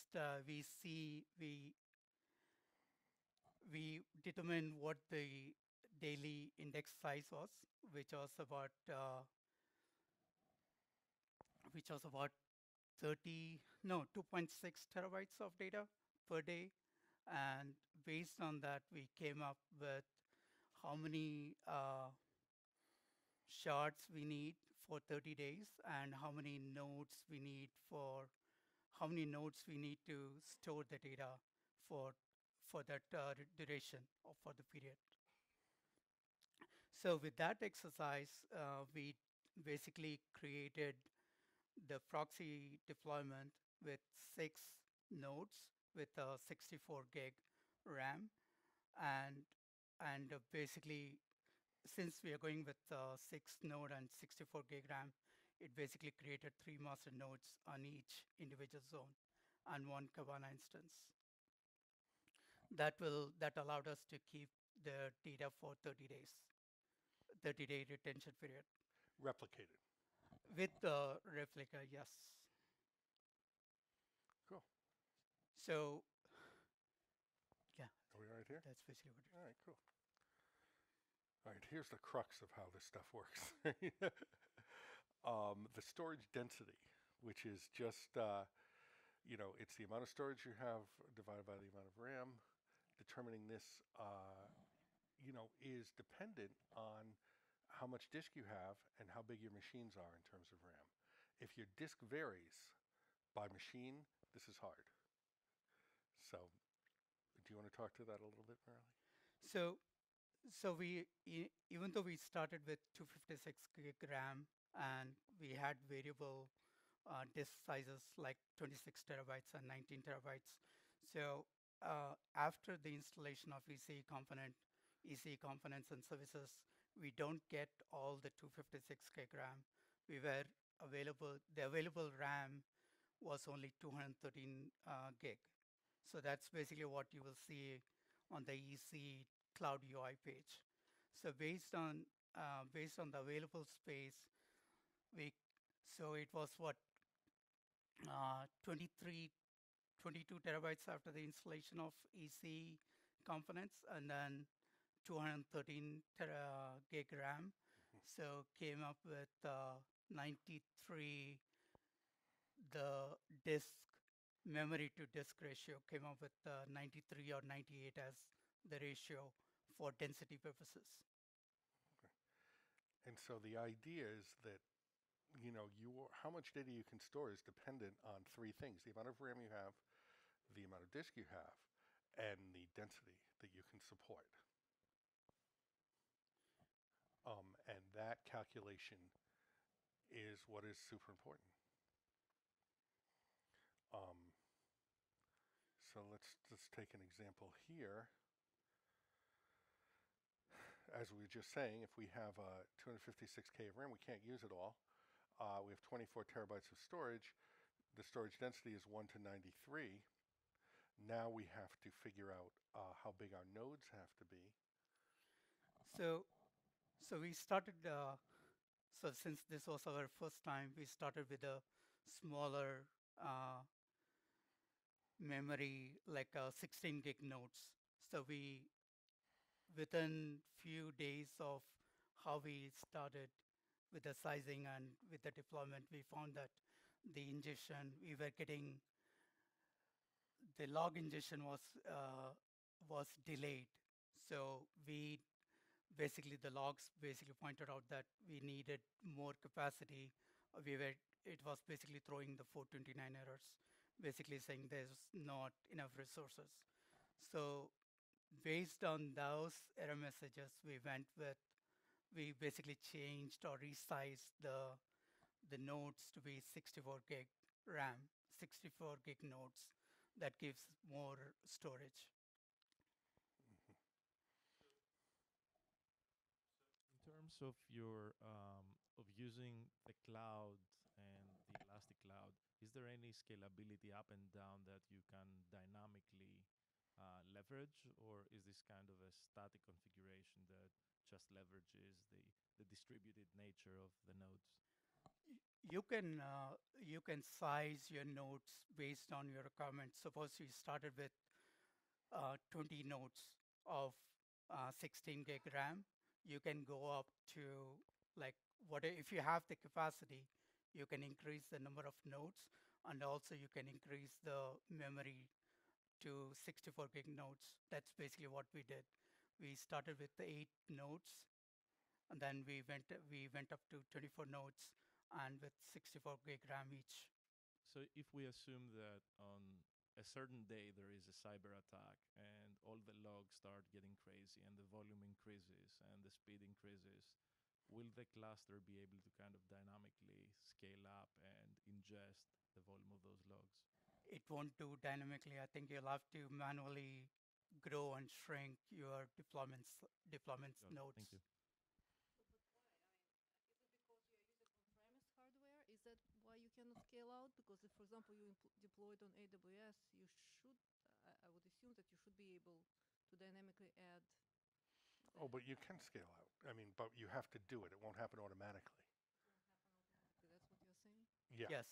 we see we we determine what the daily index size was, which was about uh, which was about thirty no two point six terabytes of data per day, and based on that we came up with how many uh, shards we need for thirty days and how many nodes we need for how many nodes we need to store the data for for that uh, duration or for the period. So with that exercise, uh, we basically created the proxy deployment with six nodes with a sixty-four gig RAM, and and uh, basically, since we are going with uh, six node and sixty-four gig RAM, it basically created three master nodes on each individual zone and one Kibana instance. That will, that allowed us to keep the data for thirty days, thirty day retention period. Replicated. With the replica, yes. Cool. So, yeah. Are we right here? That's basically what it is. All right, cool. All right, here's the crux of how this stuff works. um, the storage density, which is just, uh, you know, it's the amount of storage you have divided by the amount of RAM. Determining this, uh, you know, is dependent on how much disk you have and how big your machines are in terms of RAM. If your disk varies by machine, this is hard. So, do you want to talk to that a little bit, Murali? So. So we, e even though we started with two fifty-six gig RAM and we had variable uh, disk sizes like twenty-six terabytes and nineteen terabytes. So uh, after the installation of E C E component, E C E components and services, we don't get all the two fifty-six gig RAM. We were available, the available RAM was only two hundred thirteen uh, gig. So that's basically what you will see on the E C E Cloud U I page. So based on uh, based on the available space, we so it was what uh, twenty-three, twenty-two terabytes after the installation of E C E components, and then two hundred thirteen tera gig RAM. Mm-hmm. So came up with uh, ninety-three the disk memory to disk ratio, came up with uh, ninety-three or ninety-eight as the ratio for density purposes. Okay. And so the idea is that, you know, you how much data you can store is dependent on three things: the amount of RAM you have, the amount of disk you have, and the density that you can support. Um, and that calculation is what is super important. Um, so let's just take an example here. As we were just saying, if we have uh, two hundred fifty-six K of RAM, we can't use it all. Uh, we have twenty-four terabytes of storage. The storage density is one to ninety-three. Now we have to figure out uh, how big our nodes have to be. So, so we started, uh, so since this was our first time, we started with a smaller uh, memory, like uh, sixteen gig nodes. So we, within few days of how we started with the sizing and with the deployment, we found that the ingestion, we were getting, the log ingestion was, uh, was delayed. So we basically, the logs basically pointed out that we needed more capacity. We were, it was basically throwing the four twenty-nine errors, basically saying there's not enough resources. So based on those error messages, we went with, we basically changed or resized the, the nodes to be sixty-four gig RAM, sixty-four gig nodes. That gives more storage. Mm-hmm. In terms of your um, of using the cloud and the Elastic Cloud, is there any scalability up and down that you can dynamically uh, leverage, or is this kind of a static configuration that just leverages the, the distributed nature of the nodes? You can uh, you can size your nodes based on your requirements. Suppose you started with uh, twenty nodes of uh, sixteen gig RAM. You can go up to like what if you have the capacity, you can increase the number of nodes, and also you can increase the memory to sixty-four gig nodes. That's basically what we did. We started with the eight nodes, and then we went we went up to twenty-four nodes. And with sixty-four gig RAM each. So if we assume that on a certain day there is a cyber attack and all the logs start getting crazy and the volume increases and the speed increases, will the cluster be able to kind of dynamically scale up and ingest the volume of those logs? It won't do dynamically. I think you'll have to manually grow and shrink your deployments, deployments okay, nodes. Thank you. Is that why you cannot scale out? Because if, for example, you deployed on A W S, you should, I, I would assume that you should be able to dynamically add. Oh, but you can scale out. I mean, but you have to do it. It won't happen automatically. It won't happen automatically. That's what you're saying? Yeah. Yes.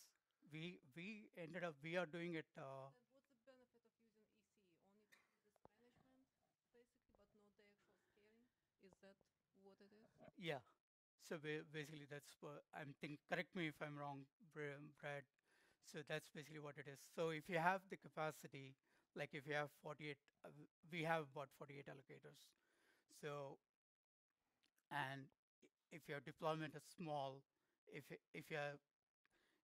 We, we ended up, we are doing it. Uh, and what's the benefit of using E C? Only this management, basically, but not the actual scaling? Is that what it is? Yeah. So basically, that's what I'm thinking. Correct me if I'm wrong, Brad. So that's basically what it is. So if you have the capacity, like if you have forty-eight, uh, we have about forty-eight allocators. So, and if your deployment is small, if if your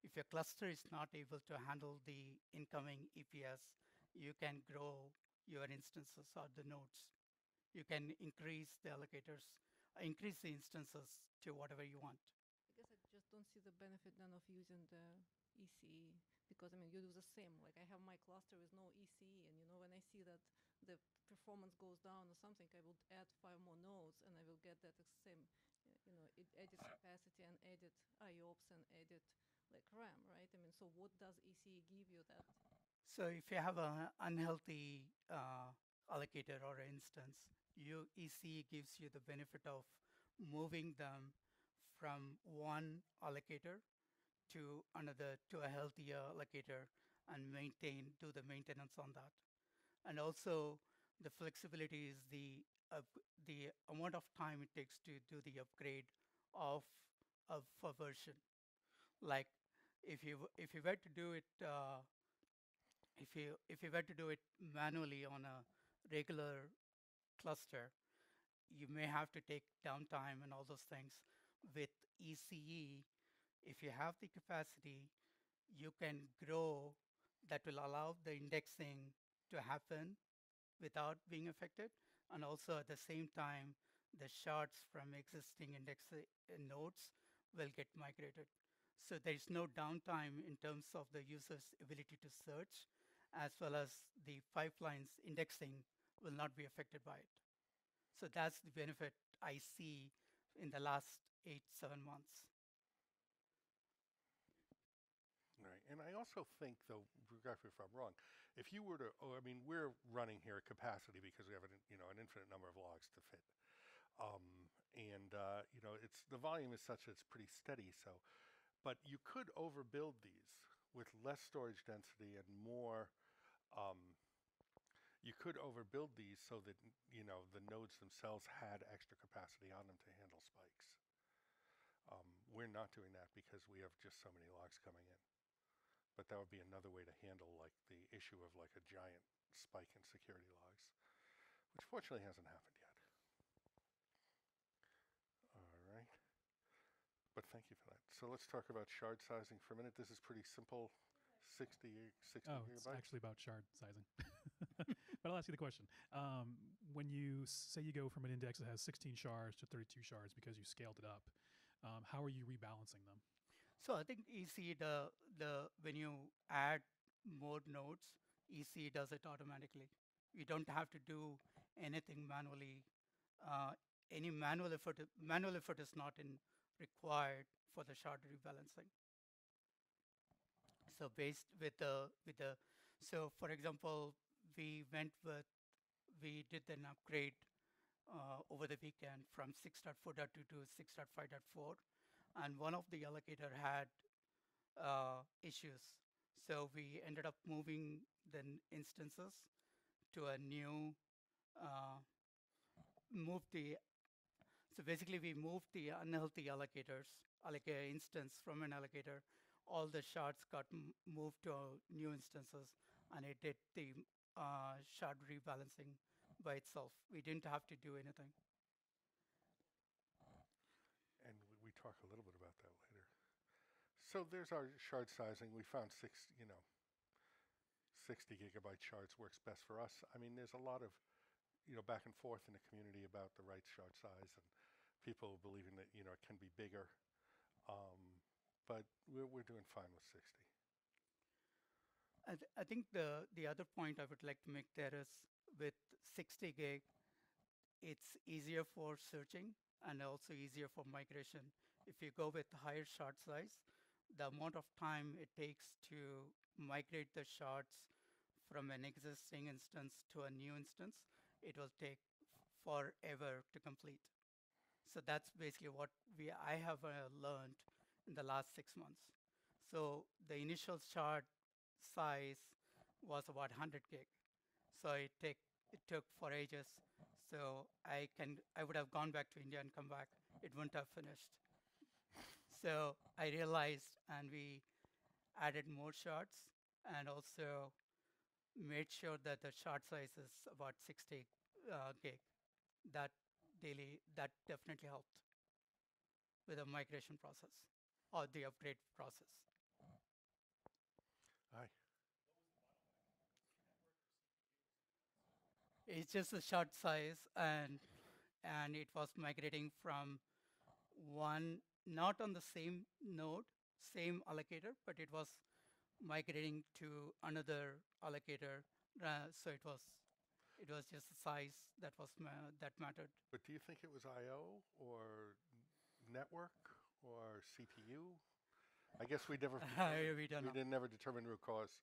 if your cluster is not able to handle the incoming E P S, you can grow your instances or the nodes. You can increase the allocators. Increase the instances to whatever you want. I guess I just don't see the benefit then of using the E C E, because I mean, you do the same. Like I have my cluster with no E C E, and you know, when I see that the performance goes down or something, I will add five more nodes and I will get that same, you know, it added capacity and added I O P S and added like RAM, right? I mean, so what does E C E give you that? So if you have an unhealthy uh, allocator or instance, your E C E gives you the benefit of moving them from one allocator to another, to a healthier allocator, and maintain, do the maintenance on that. And also the flexibility is the, uh, the amount of time it takes to do the upgrade of, of a version. Like if you if you were to do it uh, if you if you were to do it manually on a regular cluster, you may have to take downtime and all those things. With E C E, if you have the capacity, you can grow that will allow the indexing to happen without being affected, and also at the same time, the shards from existing index nodes will get migrated. So there is no downtime in terms of the user's ability to search, as well as the pipeline's indexing will not be affected by it. So that's the benefit I see in the last eight, seven months. Right, and I also think, though, correct me if I'm wrong, if you were to, oh, I mean, we're running here at capacity because we have an, you know, an infinite number of logs to fit. Um, and, uh, you know, it's, the volume is such that it's pretty steady, so, but you could overbuild these with less storage density and more, um, you could overbuild these so that, you know, the nodes themselves had extra capacity on them to handle spikes. Um, we're not doing that because we have just so many logs coming in. But that would be another way to handle like the issue of like a giant spike in security logs, which fortunately hasn't happened yet. All right. But thank you for that. So let's talk about shard sizing for a minute. This is pretty simple, sixty, sixty oh, gigabytes. It's actually about shard sizing. But I'll ask you the question. Um, when you say you go from an index that has sixteen shards to thirty-two shards because you scaled it up, um, how are you rebalancing them? So I think E C E, the, the, when you add more nodes, E C E does it automatically. You don't have to do anything manually. Uh, any manual effort, manual effort is not in required for the shard rebalancing. So based with the, with the, so for example, we went with, we did an upgrade uh, over the weekend from six point four point two to six point five point four. And one of the allocator had uh, issues. So we ended up moving the instances to a new, uh, moved the, so basically we moved the unhealthy allocators, allocator instance from an allocator, all the shards got m moved to new instances, and it did the uh, shard rebalancing by itself. We didn't have to do anything. And we, we talk a little bit about that later. So there's our shard sizing. We found six, you know, sixty gigabyte shards works best for us. I mean, there's a lot of, you know, back and forth in the community about the right shard size and people believing that, you know, it can be bigger. Um, but we're, we're doing fine with sixty. I, th I think the, the other point I would like to make there is with sixty gig, it's easier for searching and also easier for migration. If you go with higher shard size, the amount of time it takes to migrate the shards from an existing instance to a new instance, it will take forever to complete. So that's basically what we I have uh, learned in the last six months. So the initial shard size was about one hundred gig. So it take it took for ages. So I can I would have gone back to India and come back. It wouldn't have finished. So I realized, and we added more shards and also made sure that the shard size is about sixty uh, gig. That daily that definitely helped with the migration process or the upgrade process. Hi. It's just a shard size, and and it was migrating from one, not on the same node, same allocator, but it was migrating to another allocator. Uh, so it was, it was just the size that was ma that mattered. But do you think it was I O or network or C P U? I guess we never we, don't we know. didn't never determine root cause.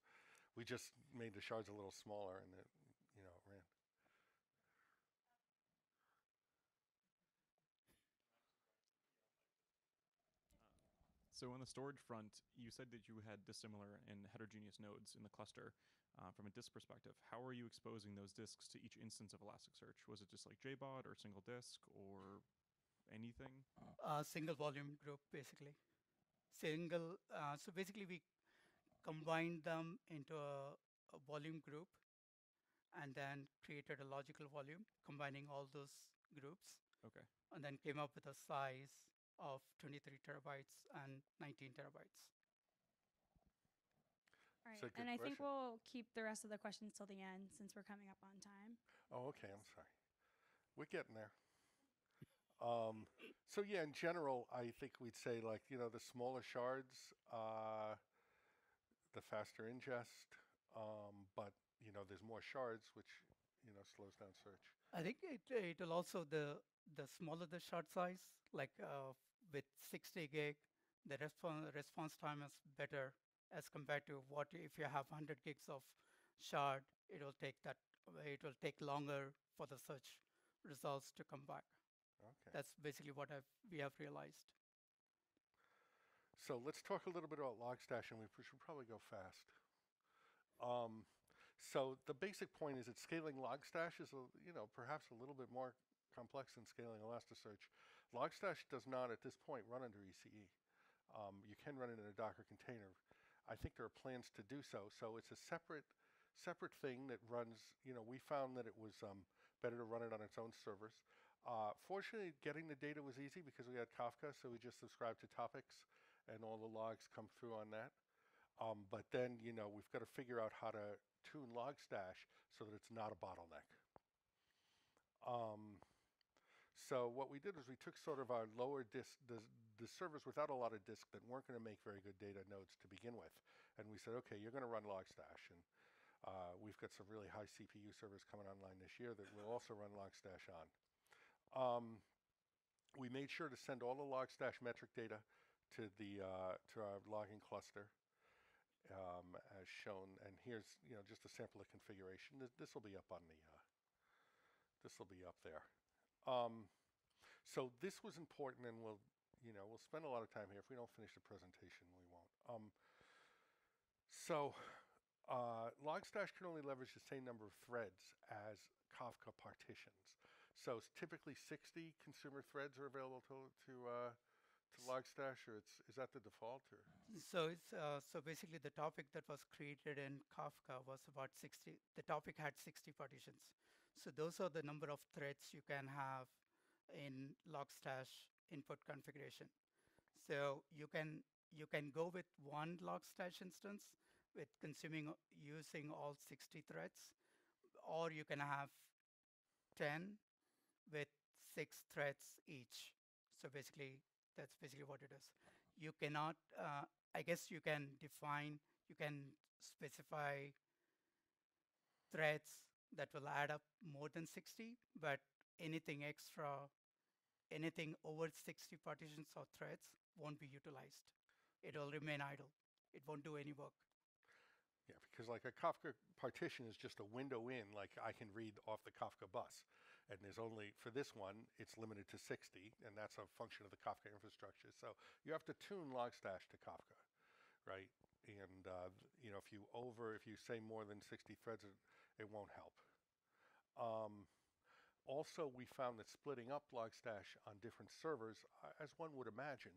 We just made the shards a little smaller, and it, you know, it ran. So on the storage front, you said that you had dissimilar and heterogeneous nodes in the cluster uh, from a disk perspective. How are you exposing those disks to each instance of Elasticsearch? Was it just like J BOD or single disk or anything? Uh, single volume group, basically. single, uh, so basically we combined them into a, a volume group and then created a logical volume, combining all those groups. Okay. And then came up with a size of twenty-three terabytes and nineteen terabytes. All right, and question. I think we'll keep the rest of the questions till the end since we're coming up on time. Oh, okay, I'm sorry. We're getting there. Um, so yeah, in general, I think we'd say like, you know, the smaller shards, uh, the faster ingest, um, but you know, there's more shards, which, you know, slows down search. I think it, it'll also, the, the smaller the shard size, like uh, with sixty gig, the response response time is better as compared to what if you have one hundred gigs of shard, it will take that, it will take longer for the search results to come back. Okay. That's basically what I've, we have realized. So let's talk a little bit about Logstash, and we should probably go fast. Um, so the basic point is that scaling Logstash is, a, you know, perhaps a little bit more complex than scaling Elasticsearch. Logstash does not, at this point, run under E C E. Um, you can run it in a Docker container. I think there are plans to do so. So it's a separate, separate thing that runs. You know, we found that it was um, better to run it on its own servers. Uh, fortunately, getting the data was easy because we had Kafka, so we just subscribed to topics, and all the logs come through on that. Um, but then, you know, we've got to figure out how to tune Logstash so that it's not a bottleneck. Um, so what we did was we took sort of our lower disk, the, the servers without a lot of disk that weren't going to make very good data nodes to begin with, and we said, okay, you're going to run Logstash, and uh, we've got some really high C P U servers coming online this year that will also run Logstash on. Um, we made sure to send all the Logstash metric data to the uh, to our logging cluster, um, as shown. And here's, you know, just a sample of configuration. Th this will be up on the. Uh, this will be up there. Um, so this was important, and we'll, you know, we'll spend a lot of time here. If we don't finish the presentation, we won't. Um, so uh, Logstash can only leverage the same number of threads as Kafka partitions. So it's typically sixty consumer threads are available to to, uh, to Logstash, or it's is that the default? Or? So it's uh, so basically the topic that was created in Kafka was about sixty. The topic had sixty partitions. So those are the number of threads you can have in Logstash input configuration. So you can you can go with one Logstash instance with consuming using all sixty threads. Or you can have ten with six threads each. So basically, that's basically what it is. You cannot, uh, I guess you can define, you can specify threads that will add up more than sixty, but anything extra, anything over sixty partitions or threads won't be utilized. It will remain idle. It won't do any work. Yeah, because like a Kafka partition is just a window in, like I can read off the Kafka bus. And there's only, for this one, it's limited to sixty, and that's a function of the Kafka infrastructure. So you have to tune Logstash to Kafka, right? And uh, you know, if you over, if you say more than sixty threads, it, it won't help. Um, also, we found that splitting up Logstash on different servers, uh, as one would imagine,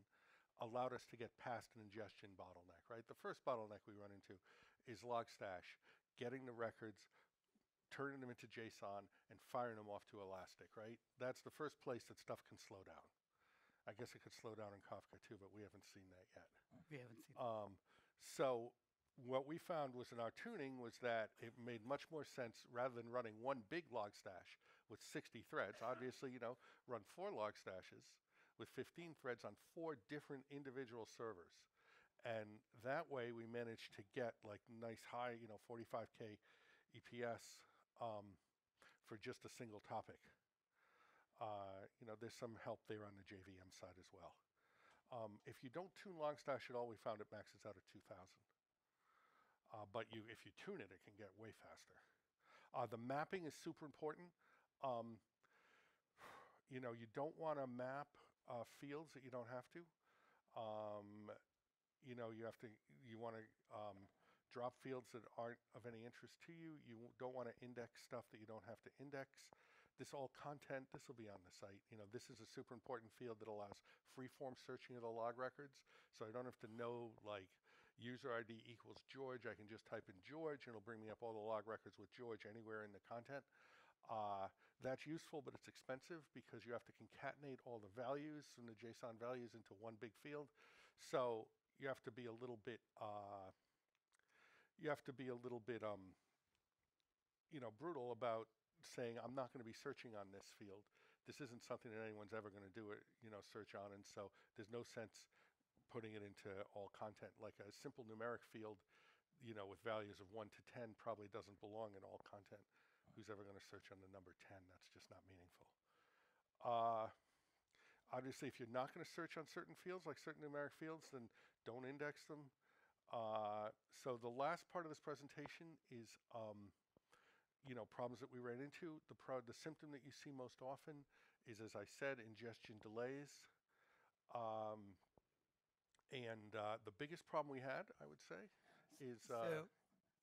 allowed us to get past an ingestion bottleneck, right? The first bottleneck we run into is Logstash, getting the records, turning them into JSON, and firing them off to Elastic, right? That's the first place that stuff can slow down. I guess it could slow down in Kafka too, but we haven't seen that yet. We haven't seen um, that. So what we found was in our tuning was that it made much more sense rather than running one big Logstash with sixty threads, obviously, you know, run four Logstashes with fifteen threads on four different individual servers. And that way we managed to get like nice high, you know, forty-five K E P S um, for just a single topic. Uh, you know, there's some help there on the J V M side as well. Um, if you don't tune Logstash at all, we found it maxes out at two thousand. Uh, but you, if you tune it, it can get way faster. Uh, the mapping is super important. Um, you know, you don't want to map Uh, fields that you don't have to. Um, you know, you have to, you want to um, drop fields that aren't of any interest to you. You don't want to index stuff that you don't have to index. this all content, this will be on the site. You know, this is a super important field that allows free-form searching of the log records. So I don't have to know, like, user I D equals George. I can just type in George, and it'll bring me up all the log records with George anywhere in the content. Uh, that's useful, but it's expensive because you have to concatenate all the values from the JSON values into one big field. So you have to be a little bit, uh, you have to be a little bit, um, you know, brutal about saying, I'm not going to be searching on this field. This isn't something that anyone's ever going to do it, you know, search on. And so there's no sense putting it into all content. Like a simple numeric field, you know, with values of one to ten probably doesn't belong in all content. Who's ever going to search on the number ten? That's just not meaningful. Uh, obviously, if you're not going to search on certain fields, like certain numeric fields, then don't index them. Uh, so the last part of this presentation is um, you know, problems that we ran into. The, pro the symptom that you see most often is, as I said, ingestion delays. Um, and uh, the biggest problem we had, I would say, is uh, so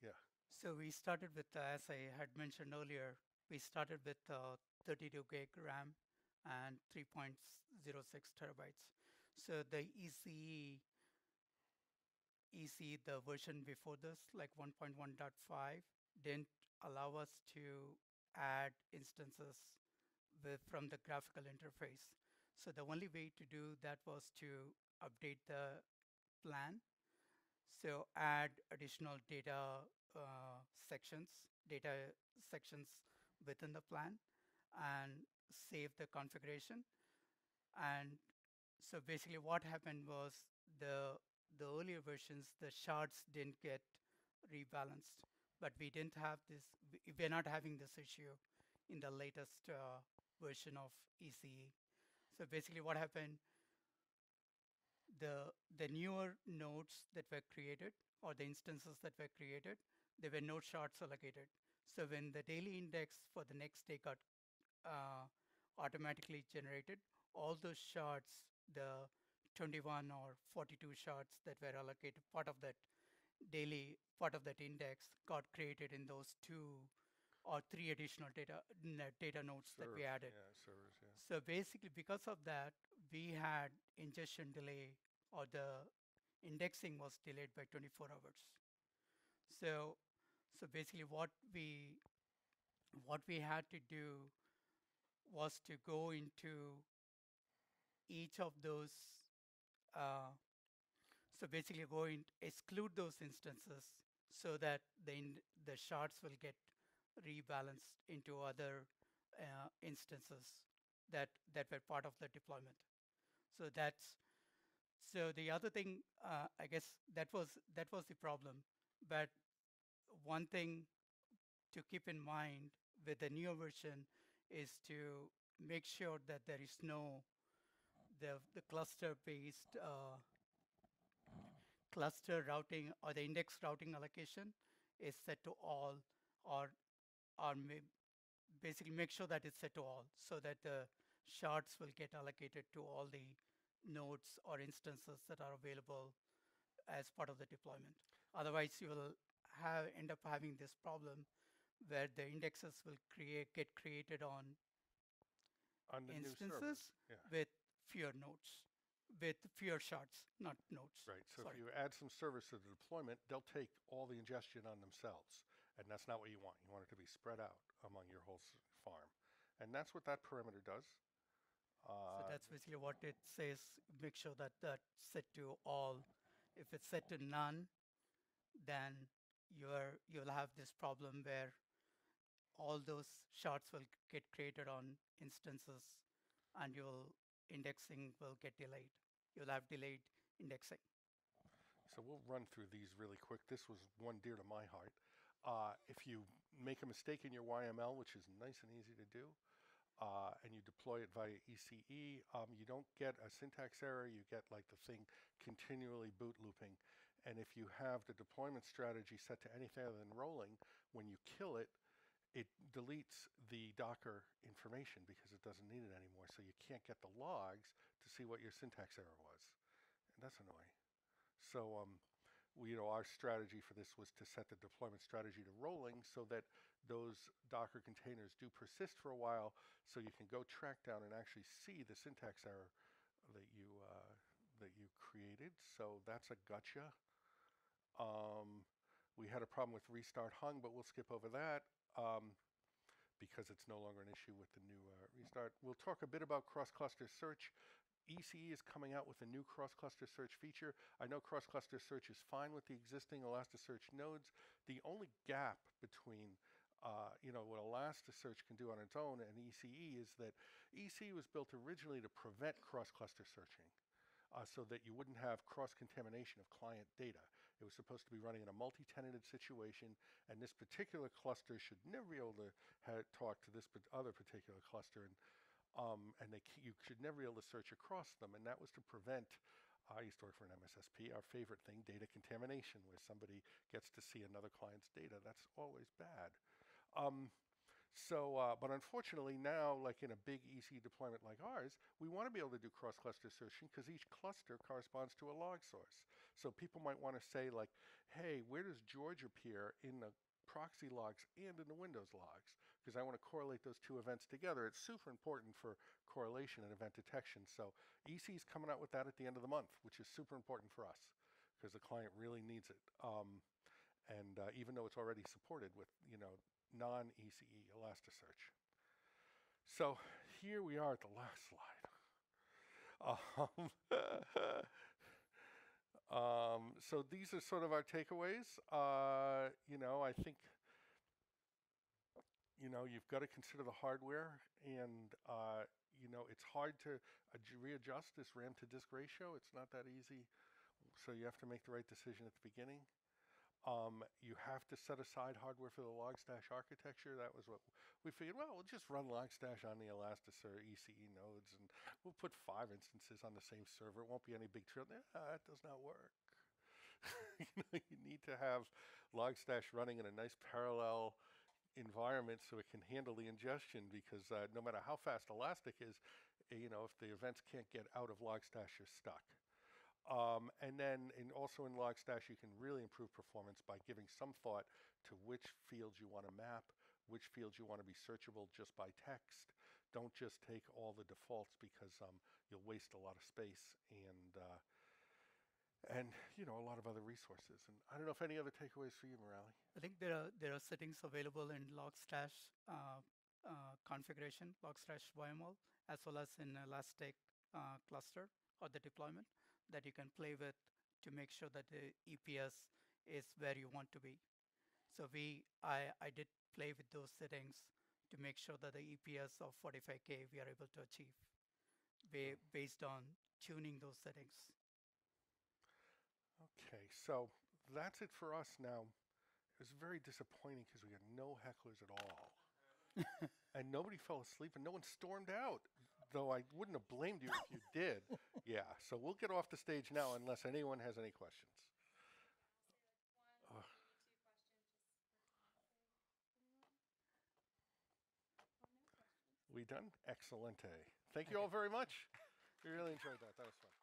yeah. So we started with, uh, as I had mentioned earlier, we started with uh, thirty-two gig RAM and three point oh six terabytes. So the E C E, E C E, the version before this, like one point one point five, didn't allow us to add instances with, from the graphical interface. So the only way to do that was to update the plan. So add additional data Uh, sections, data sections within the plan, and save the configuration. And so basically what happened was the the earlier versions, the shards didn't get rebalanced, but we didn't have this, we're not having this issue in the latest uh, version of E C E. So basically what happened, the the newer nodes that were created, or the instances that were created, there were no shards allocated. So when the daily index for the next day got uh, automatically generated, all those shards, the twenty-one or forty-two shards that were allocated, part of that daily, part of that index got created in those two or three additional data data nodes servers, that we added. Yeah, servers, yeah. So basically because of that, we had ingestion delay, or the indexing was delayed by twenty-four hours. So, so basically what we, what we had to do was to go into each of those, uh, so basically go in, exclude those instances so that the, in, the shards will get rebalanced into other uh, instances that, that were part of the deployment. So that's, So the other thing, uh, I guess that was that was the problem. But one thing to keep in mind with the newer version is to make sure that there is no the the cluster-based uh, cluster routing, or the index routing allocation is set to all, or or basically make sure that it's set to all, so that the shards will get allocated to all the nodes or instances that are available as part of the deployment. Otherwise, you will have end up having this problem where the indexes will create get created on, on the instances yeah. with fewer nodes, with fewer shards, not nodes. Right. So Sorry. if you add some service to the deployment, they'll take all the ingestion on themselves, and that's not what you want. You want it to be spread out among your whole farm, and that's what that parameter does. So that's basically what it says. Make sure that that's set to all. If it's set to none, then you're, you'll have this problem where all those shards will get created on instances, and your indexing will get delayed. You'll have delayed indexing. So we'll run through these really quick. This was one dear to my heart. Uh, if you make a mistake in your Y M L, which is nice and easy to do, Uh, and you deploy it via E C E, um, you don't get a syntax error. You get like the thing continually boot looping. And if you have the deployment strategy set to anything other than rolling, when you kill it, it deletes the Docker information because it doesn't need it anymore. So you can't get the logs to see what your syntax error was. And that's annoying. So um, we, you know, our strategy for this was to set the deployment strategy to rolling so that those Docker containers do persist for a while, so you can go track down and actually see the syntax error that you uh, that you created. So that's a gotcha. Um, we had a problem with restart hung, but we'll skip over that um, because it's no longer an issue with the new uh, restart. We'll talk a bit about cross-cluster search. E C E is coming out with a new cross-cluster search feature. I know cross-cluster search is fine with the existing Elasticsearch nodes. The only gap between uh, you know, what Elasticsearch can do on its own and E C E is that E C E was built originally to prevent cross-cluster searching, uh, so that you wouldn't have cross-contamination of client data. It was supposed to be running in a multi-tenanted situation, and this particular cluster should never be able to ha talk to this other particular cluster. And, Um, and they, you should never be able to search across them, and that was to prevent, I used to work for an M S S P, our favorite thing, data contamination, where somebody gets to see another client's data. That's always bad. Um, so, uh, but unfortunately now, like in a big E C deployment like ours, we want to be able to do cross-cluster searching because each cluster corresponds to a log source. So people might want to say like, hey, where does George appear in the proxy logs and in the Windows logs, because I want to correlate those two events together. It's super important for correlation and event detection. So E C is coming out with that at the end of the month, which is super important for us because the client really needs it. Um, and uh, even though it's already supported with, you know, non-E C E Elasticsearch. So here we are at the last slide. Um, Um, so these are sort of our takeaways. Uh, you know, I think, you know, you've got to consider the hardware, and, uh, you know, it's hard to uh, readjust this RAM to disk ratio. It's not that easy. So you have to make the right decision at the beginning. Um, you have to set aside hardware for the Logstash architecture. That was what we figured, well, we'll just run Logstash on the Elasticsearch E C E nodes, and we'll put five instances on the same server. It won't be any big trail. Nah, that does not work. You know, you need to have Logstash running in a nice parallel environment so it can handle the ingestion, because uh, no matter how fast Elastic is, you know, if the events can't get out of Logstash, you're stuck. Um, and then in also in Logstash, you can really improve performance by giving some thought to which fields you want to map, which fields you want to be searchable just by text. Don't just take all the defaults, because um, you'll waste a lot of space and, uh, and you know, a lot of other resources. And I don't know if any other takeaways for you, Murali. I think there are, there are settings available in Logstash uh, uh, configuration, Logstash Y M L, as well as in Elastic uh, cluster or the deployment, that you can play with to make sure that the E P S is where you want to be. So we, I, I did play with those settings to make sure that the E P S of forty-five K we are able to achieve based on tuning those settings. Okay, so that's it for us now. It was very disappointing because we had no hecklers at all. And nobody fell asleep, and no one stormed out, though I wouldn't have blamed you if you did. Yeah, so we'll get off the stage now unless anyone has any questions. Say, like, one, uh, two questions. We done? Excellente. Thank you all very much. We really enjoyed that. That was fun.